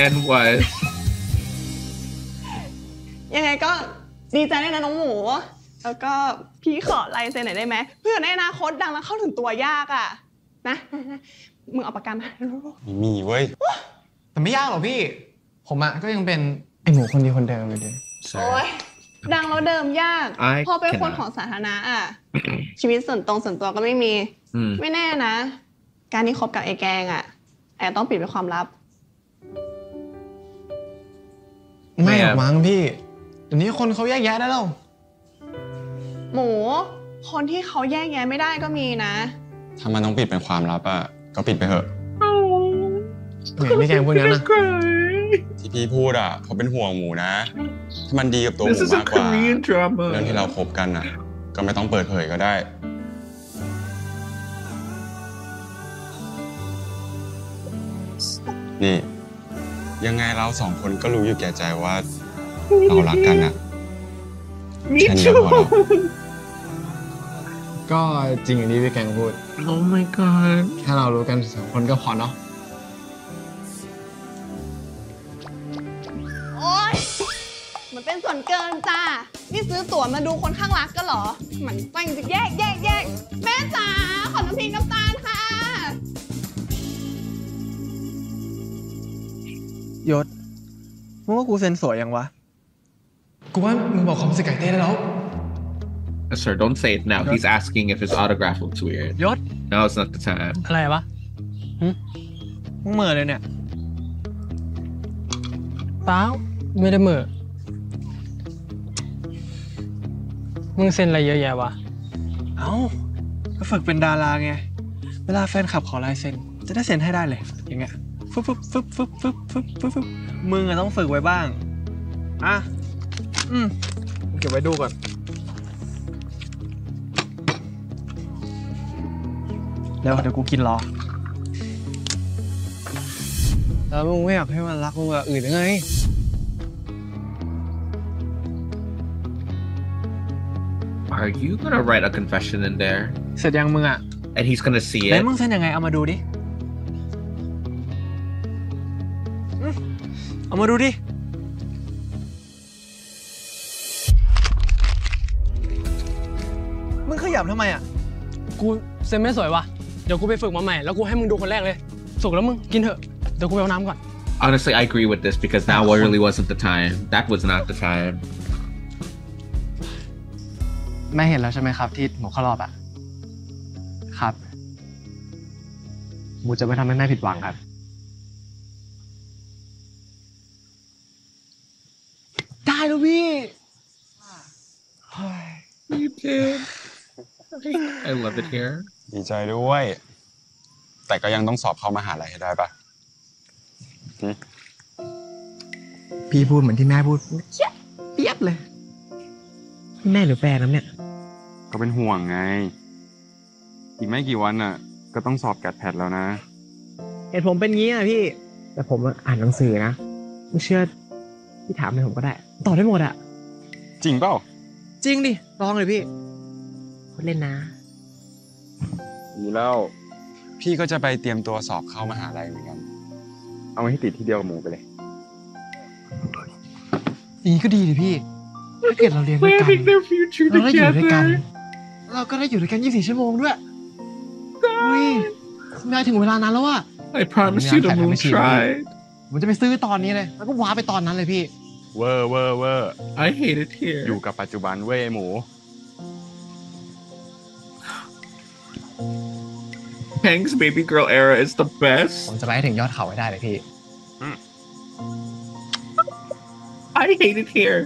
and what ยังไงก็ดีใจด้วยนะน้องหมูแล้วก็พี่ขอลายเซ็นหน่อยได้ไหมเพื่อในอนาคตดังแล้วเข้าถึงตัวยากอ่ะนะมึงเอาปากกามามีเว้ยแต่ไม่ยากหรอกพี่ผมอ่ะก็ยังเป็นไอหมูคนดีคนเดิมเลยดิโอ้ยดังแล้วเดิมยากพอเป็นคนของสาธารณะอ่ะชีวิตส่วนตัวก็ไม่มีไม่แน่นะการที่คบกับไอแกงอ่ะไอต้องปิดเป็นความลับไม่หรอกมั้งพี่เดี๋ยวนี้คนเขาแยกแยะได้แล้วหมูคนที่เขาแยกแยะไม่ได้ก็มีนะถ้ามันต้องปิดเป็นความลับอะก็ปิดไปเถอะไม่แกงพูดงั้นนะที่พี่พูดอะเขาเป็นห่วงหมูนะถ้ามันดีกับตัวหมูมากกว่าเรื่องที่เราคบกันอะก็ไม่ต้องเปิดเผยก็ได้นี่ยังไงเราสองคนก็รู้อยู่แก่ใจว่าเรารักกันอะฉันยังพอแล้วก็จริงอย่างที่พี่แกงพูด Oh my god ถ้าเรารู้กันสองคนก็พอเนาะโอ๊ยมันเป็นส่วนเกินจ้านี่ซื้อตั๋วมาดูคนข้างรักก็เหรอเหมือนตั้งจะแยกแม่จ๋าขอน้ำพริกน้ำตาลค่ะยศมึงว่ากูเซ็นสวยยังวะกูว่ามึงบอกความรู้สึกไก่เต้ได้แล้ว Sir don't say it now he's asking if his autograph looks weird ยศ No it's not the time อะไรวะมึงเหม่อเลยเนี่ยเปล่าไม่ได้เหม่อมึงเซ็นอะไรเยอะแยะวะเอ้าก็ฝึกเป็นดาราไงเวลาแฟนคลับขอลายเซ็นจะได้เซ็นให้ได้เลยอย่างเงี้ยฟึบมึงอะต้องฝึกไว้บ้างอ่ะเก็บไว้ดูก่อน เดี๋ยวกูกินรอแล้วมึงไม่อยากให้มันรักมึงแบบอื่นยังไงAre you gonna write a confession in there? เสร็จยังมึงอ่ะ And he's gonna see it. แล้วมึงเซ็นยังไงเอามาดูดิเอามาดูดิมึงขยับทำไมอ่ะกูเซ็นไม่สวยวะเดี๋ยวกูไปฝึกมาใหม่แล้วกูให้มึงดูคนแรกเลยสุกแล้วมึงกินเถอะเดี๋ยวกูไปเอาน้ำก่อน Honestly, I agree with this because now really wasn't the time. That was not the time.แม่เห็นแล้วใช่ไหมครับที่หนูเข้ารอบอ่ะครับหนูจะไม่ทำให้แม่ผิดหวังครับได้แล้วพี่ดีเจ I love it here ดีใจด้วยแต่ก็ยังต้องสอบเข้ามหาลัยให้ได้ปะพี่พูดเหมือนที่แม่พูดเปียบเลยแม่หรือแฟนนะเนี่ยก็เป็นห่วงไงอีกไม่กี่วันอ่ะก็ต้องสอบแกดแพดแล้วนะเหตุผมเป็นงี้อ่ะพี่แต่ผมอ่านหนังสือนะไม่เชื่อพี่ถามเลยผมก็ได้ตอบได้หมดอ่ะจริงเปล่าจริงดิลองเลยพี่พูดเล่นนะดีแล้วพี่ก็จะไปเตรียมตัวสอบเข้ามหาลัยเหมือนกันเอาให้ติดทีเดียวหมูไปเลยดีก็ดีเลยพี่เกิดเราเรียนด้วยกันเราได้อยู่ด้วยกันเราก็ได้อยู่ด้วยกัน24ชั่วโมงด้วยไม่ถึงเวลานั้นแล้วว่ะผมจะไปซื้อตอนนี้เลยแล้วก็ว้าไปตอนนั้นเลยพี่เวอร์เวอร์ I hate it here อยู่กับปัจจุบันเว้ยหมูHank's baby girl era is the best ผมจะไปให้ถึงยอดเขาให้ได้เลยพี่ I hate it here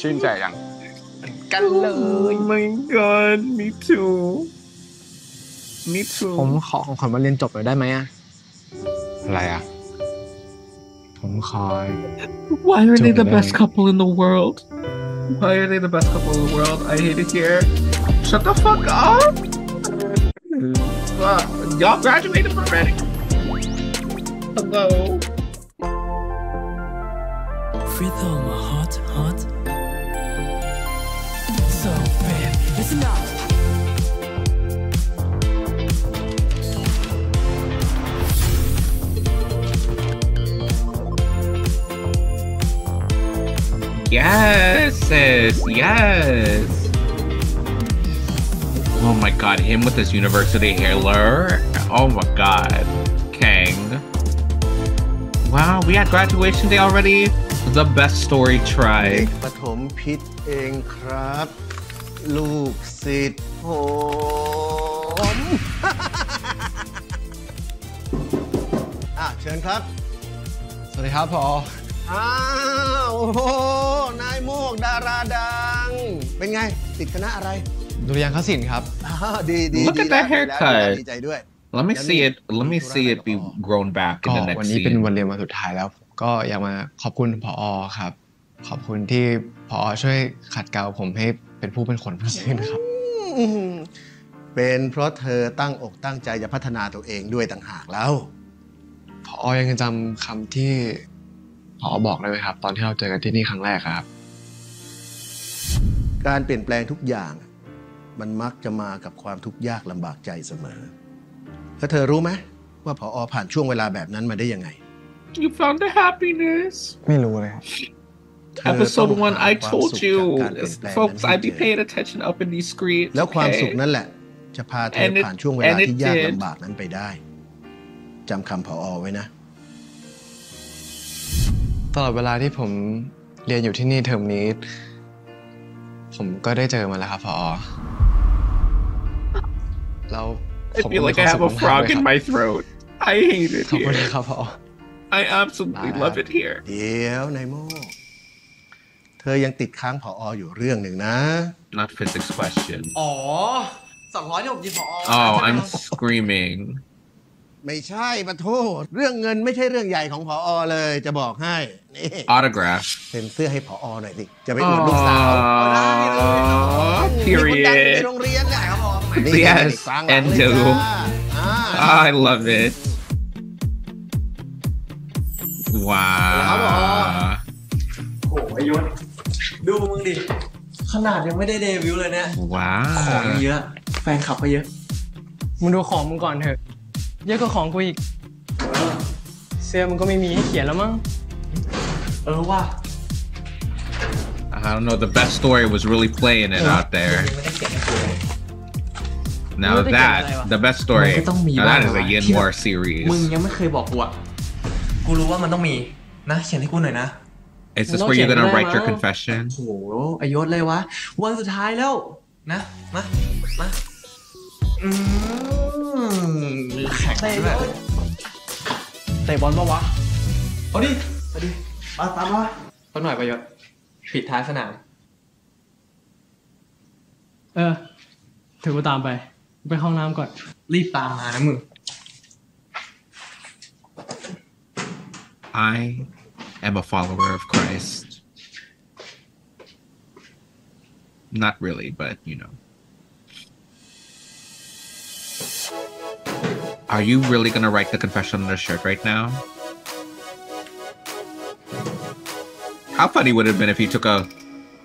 ชื่นใจยังกันเลย My God Me too Me too ผมขอของขวัญมาเรียนจบหน่อยได้ไหมอะอะไรอะผมขอ Why are they the best couple in the world Why are they the best couple in the world I hate it here Shut the fuck up Y'all graduated already Hello Rhythm hot So bad Listen up Yes sis yes Oh my god him with his university hailer Oh my god Kang Wow we had graduation day already The best story tribe ปฐมพิษเองครับลูกศิษย์ผมเชิญครับสวัสดีครับพอโอ้โหนายโมกดาราดังเป็นไงติดคณะอะไรดุริยางคศิลป์ครับดี Look at that haircut ดีใจด้วย Let me see it be grown back in the next scene วันนี้เป็นวันเรียนวันสุดท้ายแล้วก็อยากมาขอบคุณผอ.ครับขอบคุณที่ผอ.ช่วยขัดเกลาผมให้เป็นผู้เป็นคนมากขึ้นครับเป็นเพราะเธอตั้งอกตั้งใจจะพัฒนาตัวเองด้วยต่างหากแล้วผอ.ยังจำคำที่ผอ.บอกได้ไหมครับตอนที่เราเจอกันที่นี่ครั้งแรกครับการเปลี่ยนแปลงทุกอย่างมันมักจะมากับความทุกข์ยากลำบากใจเสมอแล้วเธอรู้ไหมว่าผอ.ผ่านช่วงเวลาแบบนั้นมาได้ยังไงYou found the happiness ไม่รู้เลย Episode 1 I told you folks I be paying attention up in these streets แล้วความสุขนั่นแหละจะพาเธอผ่านช่วงเวลาที่ยากลำบากนั้นไปได้จำคำผอ.ไว้นะตลอดเวลาที่ผมเรียนอยู่ที่นี่เทอมนี้ผมก็ได้เจอมาแล้วครับผอ.แล้วผมรู้สึกว่า frog in my throat I hate it ขอบคุณครับผอ.I absolutely love it here เดี๋ยวนายโมเธอยังติดค้างผอ.อยู่เรื่องหนึ่งนะ Not physics question อ๋อ200ที่ผมยืมผอ.Oh I'm screaming ไม่ใช่ปะโทษเรื่องเงินไม่ใช่เรื่องใหญ่ของผอ.เลยจะบอกให้นี่ Autograph เซ็นเสื้อให้ผอ.หน่อยสิจะไปอวดลูกสาวได้เลย Period มีคนดังในโรงเรียนใหญ่ครับผอ quickly as Endo. I love it. Wow. โอ้ยยศดูมึงดิขนาดยังไม่ได้เดบิวต์เลยเนี่ยว้าของเยอะแฟนคลับก็เยอะมึงดูของมึงก่อนเถอะเยอะกว่าของกูอีกเสื้อมึงก็ไม่มีให้เขียนแล้วมั้งเออว่า I don't know the best story was really playing it out there now that the best story now that is a yen war series มึงยังไม่เคยบอกกูอะกูรู้ว่ามันต้องมีนะเขียนให้กูหน่อยนะIs this where you're gonna write your confession? โอ้อายศเลยวะวันสุดท้ายแล้วนะมาแข่งด้วยเตะบอลปะวะเอาดิไปดิมาตามมาต้นหน่อยประยศปิดท้ายสนามถือว่าตามไปห้องน้ำก่อนรีบตามมานะมึง I'm a follower of Christ. Not really, but you know. Are you really gonna write the confession on the shirt right now? How funny would it have been if you took a...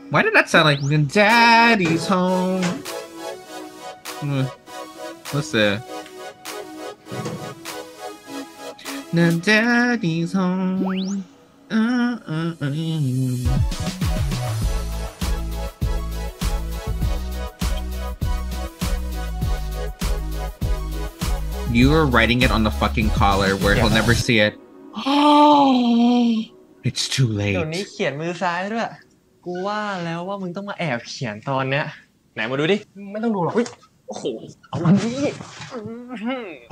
Why did that sound like When Daddy's Home? What's that? When Daddy's Home. You are writing it on the fucking collar where he'll never see it. It's too late. เดี๋ยวนี้เขียนมือซ้ายด้วยกูว่าแล้วว่ามึงต้องมาแอบเขียนตอนเนี้ยไหนมาดูดิไม่ต้องดูหรอกโอ้โหเอามันดิ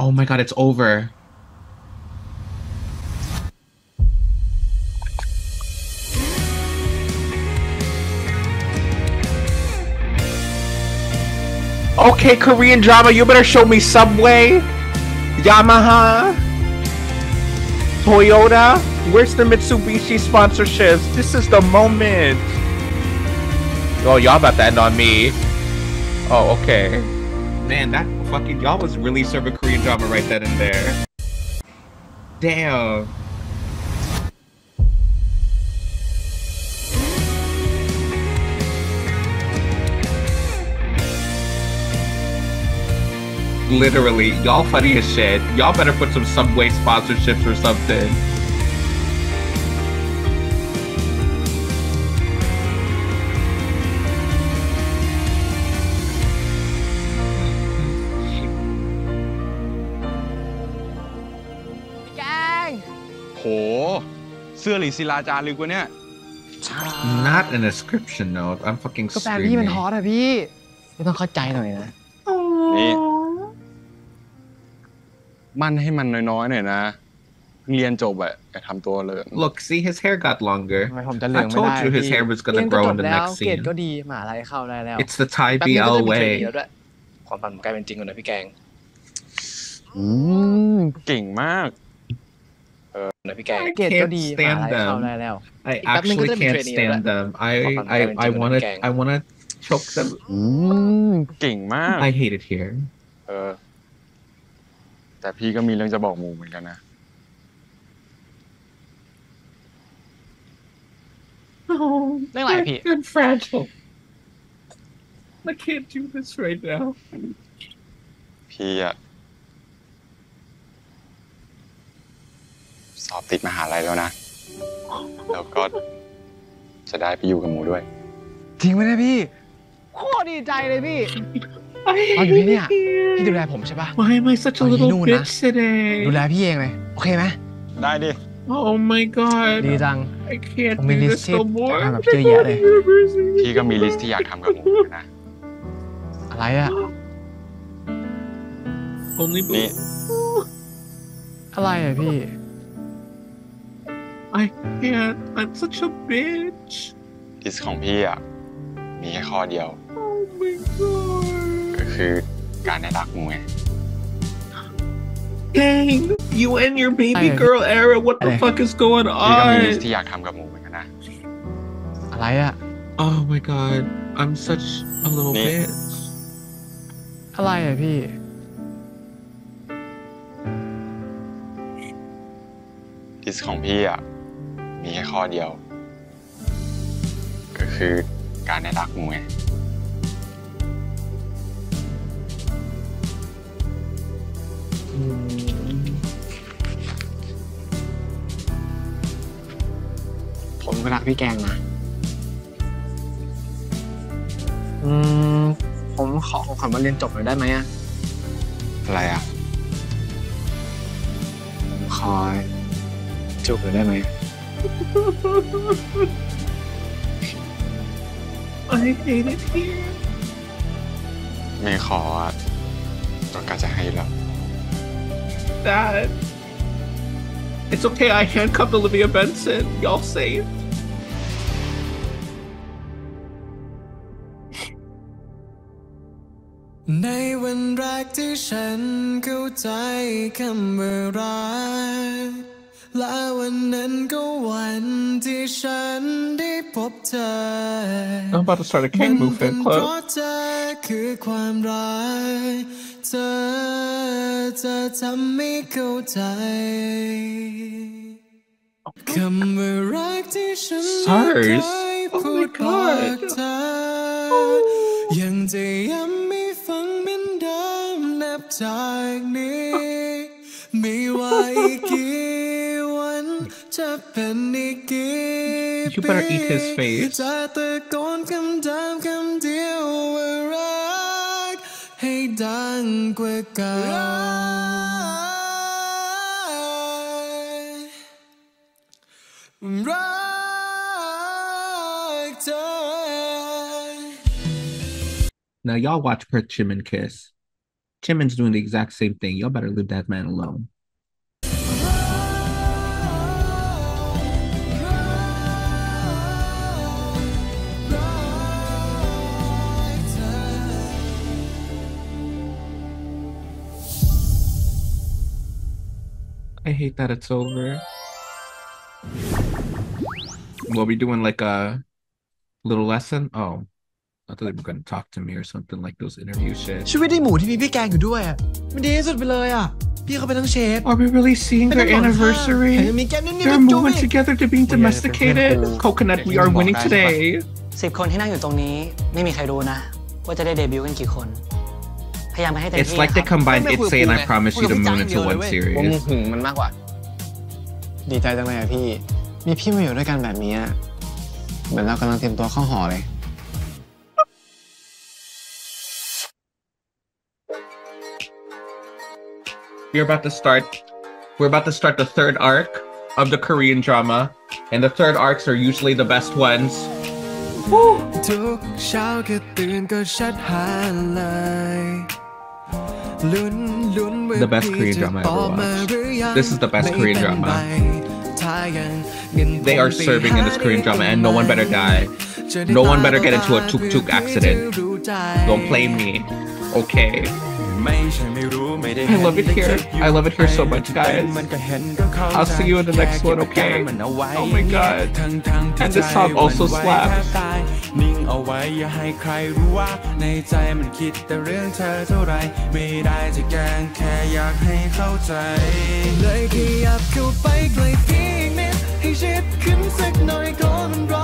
Oh my god, it's over.Okay, Korean drama, you better show me Subway, Yamaha, Toyota. Where's the Mitsubishi sponsorships? This is the moment. Oh, y'all about to end on me. Oh, okay. Man, that fucking y'all was really serving Korean drama right then and there. Damn.Literally, y'all funny as shit. Y'all better put some Subway sponsorships or something. Gang. โห เสื้อหลีศิลาจารึกวะเนี่ย Not an inscription note. I'm fucking screaming. ก็แปลพี่มันฮอตอะพี่ไม่ต้องเข้าใจหน่อยนะนี่มั่นให้มันน้อยๆหน่อยนะเรียนจบอะอย่าทำตัวเหลือง Look, see his hair got longer. I told you his hair was gonna grow in the next scene. เรียนจบแล้วเกรดก็ดีมหาลัยเข้าได้แล้ว It's the Thai BL way. ความฝันกลายเป็นจริงแล้วนะพี่แกงเก่งมากนะพี่แกงเกรดก็ดีมหาลัยเข้าได้แล้ว I actually can't stand them. I wanna choke them. เก่งมาก I hate it here. แต่พี่ก็มีเรื่องจะบอกมูเหมือนกันนะเรื่องอะไรพี่ I'm fragile I can't do this right now พี่อะสอบติดมหาลัยแล้วนะแล้วก็จะได้ไปอยู่กับมูด้วยจริงไหมนะพี่โคตรดีใจเลยพี่เอาอยู่ที่นี่พี่ดูแลผมใช่ปะไม่ such a little bitch today ดูแลพี่เองเลยโอเคไหมได้ดิ Oh my god ดีจังผมมีลิสต์ที่ทำแบบเยอะแยะเลยพี่ก็มีลิสต์ที่อยากทำกับผมนะอะไรอะนี่อะไรอะพี่ I can't I'm such a bitch ลิสต์ของพี่อะมีแค่ข้อเดียวก็คือการได้รักมูไง Hey, you and your baby girl era, what the fuck is going on? พี่ก็มีลิสต์ที่อยากทำกับมูเหมือนกันนะอะไรอะ Oh my god, I'm such a little bitch อะไรอะพี่ดิสของพี่อะมีแค่ข้อเดียวก็คือการได้รักมึงไงผมก็รักพี่แกงนะผมขอของขวัญมาเรียนจบหน่อยได้ไหมอะอะไรอะผมขอจุกหน่อยได้ไหมไอ้พี่ไม่ขอต้องการจะให้แล้ว That it's okay I handcuffed Olivia Benson y'all safeในวันแรกที่ฉันเข้าใจคำว่ารักและวันนั้นก็วันที่ฉันได้พบเธอมันเป็นเพราะเธอคือความรักเธอจะทำให้เข้าใจคำว่ารักที่ฉันไม่เคยพูดกับเธอยังจะย้ำไม่ฟังเหมือนเดิมนับจากนี้ไม่ว่าอีกกี่วันจะเป็นอีกกี่ปีจะตะโกนคำเดิมคำเดียวว่ารักให้ดังกว่าเก่ารักเธอ Now y'all watch her Chim and kiss. Chimin's doing the exact same thing. Y'all better leave that man alone. I hate that it's over. What are we doing, like a little lesson? Oh, I thought they were going to talk to me or something like those interview shit. ชีวิตในหมู่ที่มีพี่แกงอยู่ด้วยอ่ะมันดีที่สุดไปเลยอ่ะพี่เขาเป็นทั้งเชฟ Are we really seeing their anniversary? They're moving together to being domesticated. Coconut, we are winning today. 10 คนที่นั่งอยู่ตรงนี้ไม่มีใครรู้นะว่าจะได้เดบิวต์กันกี่คนIt's like they combined It's and I Promise You the Moon into one series. ผมหึงมันมากกว่าดีใจจังเลยอ่ะพี่มีพี่มาอยู่ด้วยกันแบบนี้เหมือนเรากำลังเตรียมตัวเข้าหอเลยWe're about to start the third arc of the Korean drama, and the third arcs are usually the best ones. ทุกเช้าก็ตื่นก็ชัดหาเลยThe best Korean drama I've ever watched. This is the best Korean drama. They are serving in this Korean drama, and no one better die. No one better get into a tuk-tuk accident. Don't play me, okay? I love it here. I love it here so much, guys. I'll see you in the next one, okay? Oh my god. And this song also slaps.นิ่งเอาไว้อย่าให้ใครรู้ว่าในใจมันคิดแต่เรื่องเธอเท่าไรไม่ได้จะแกล้งแค่อยากให้เข้าใจเลยขยับเข้าไปใกล้พี่นิดให้ชิดขึ้นสักหน่อยก่อนมันรอ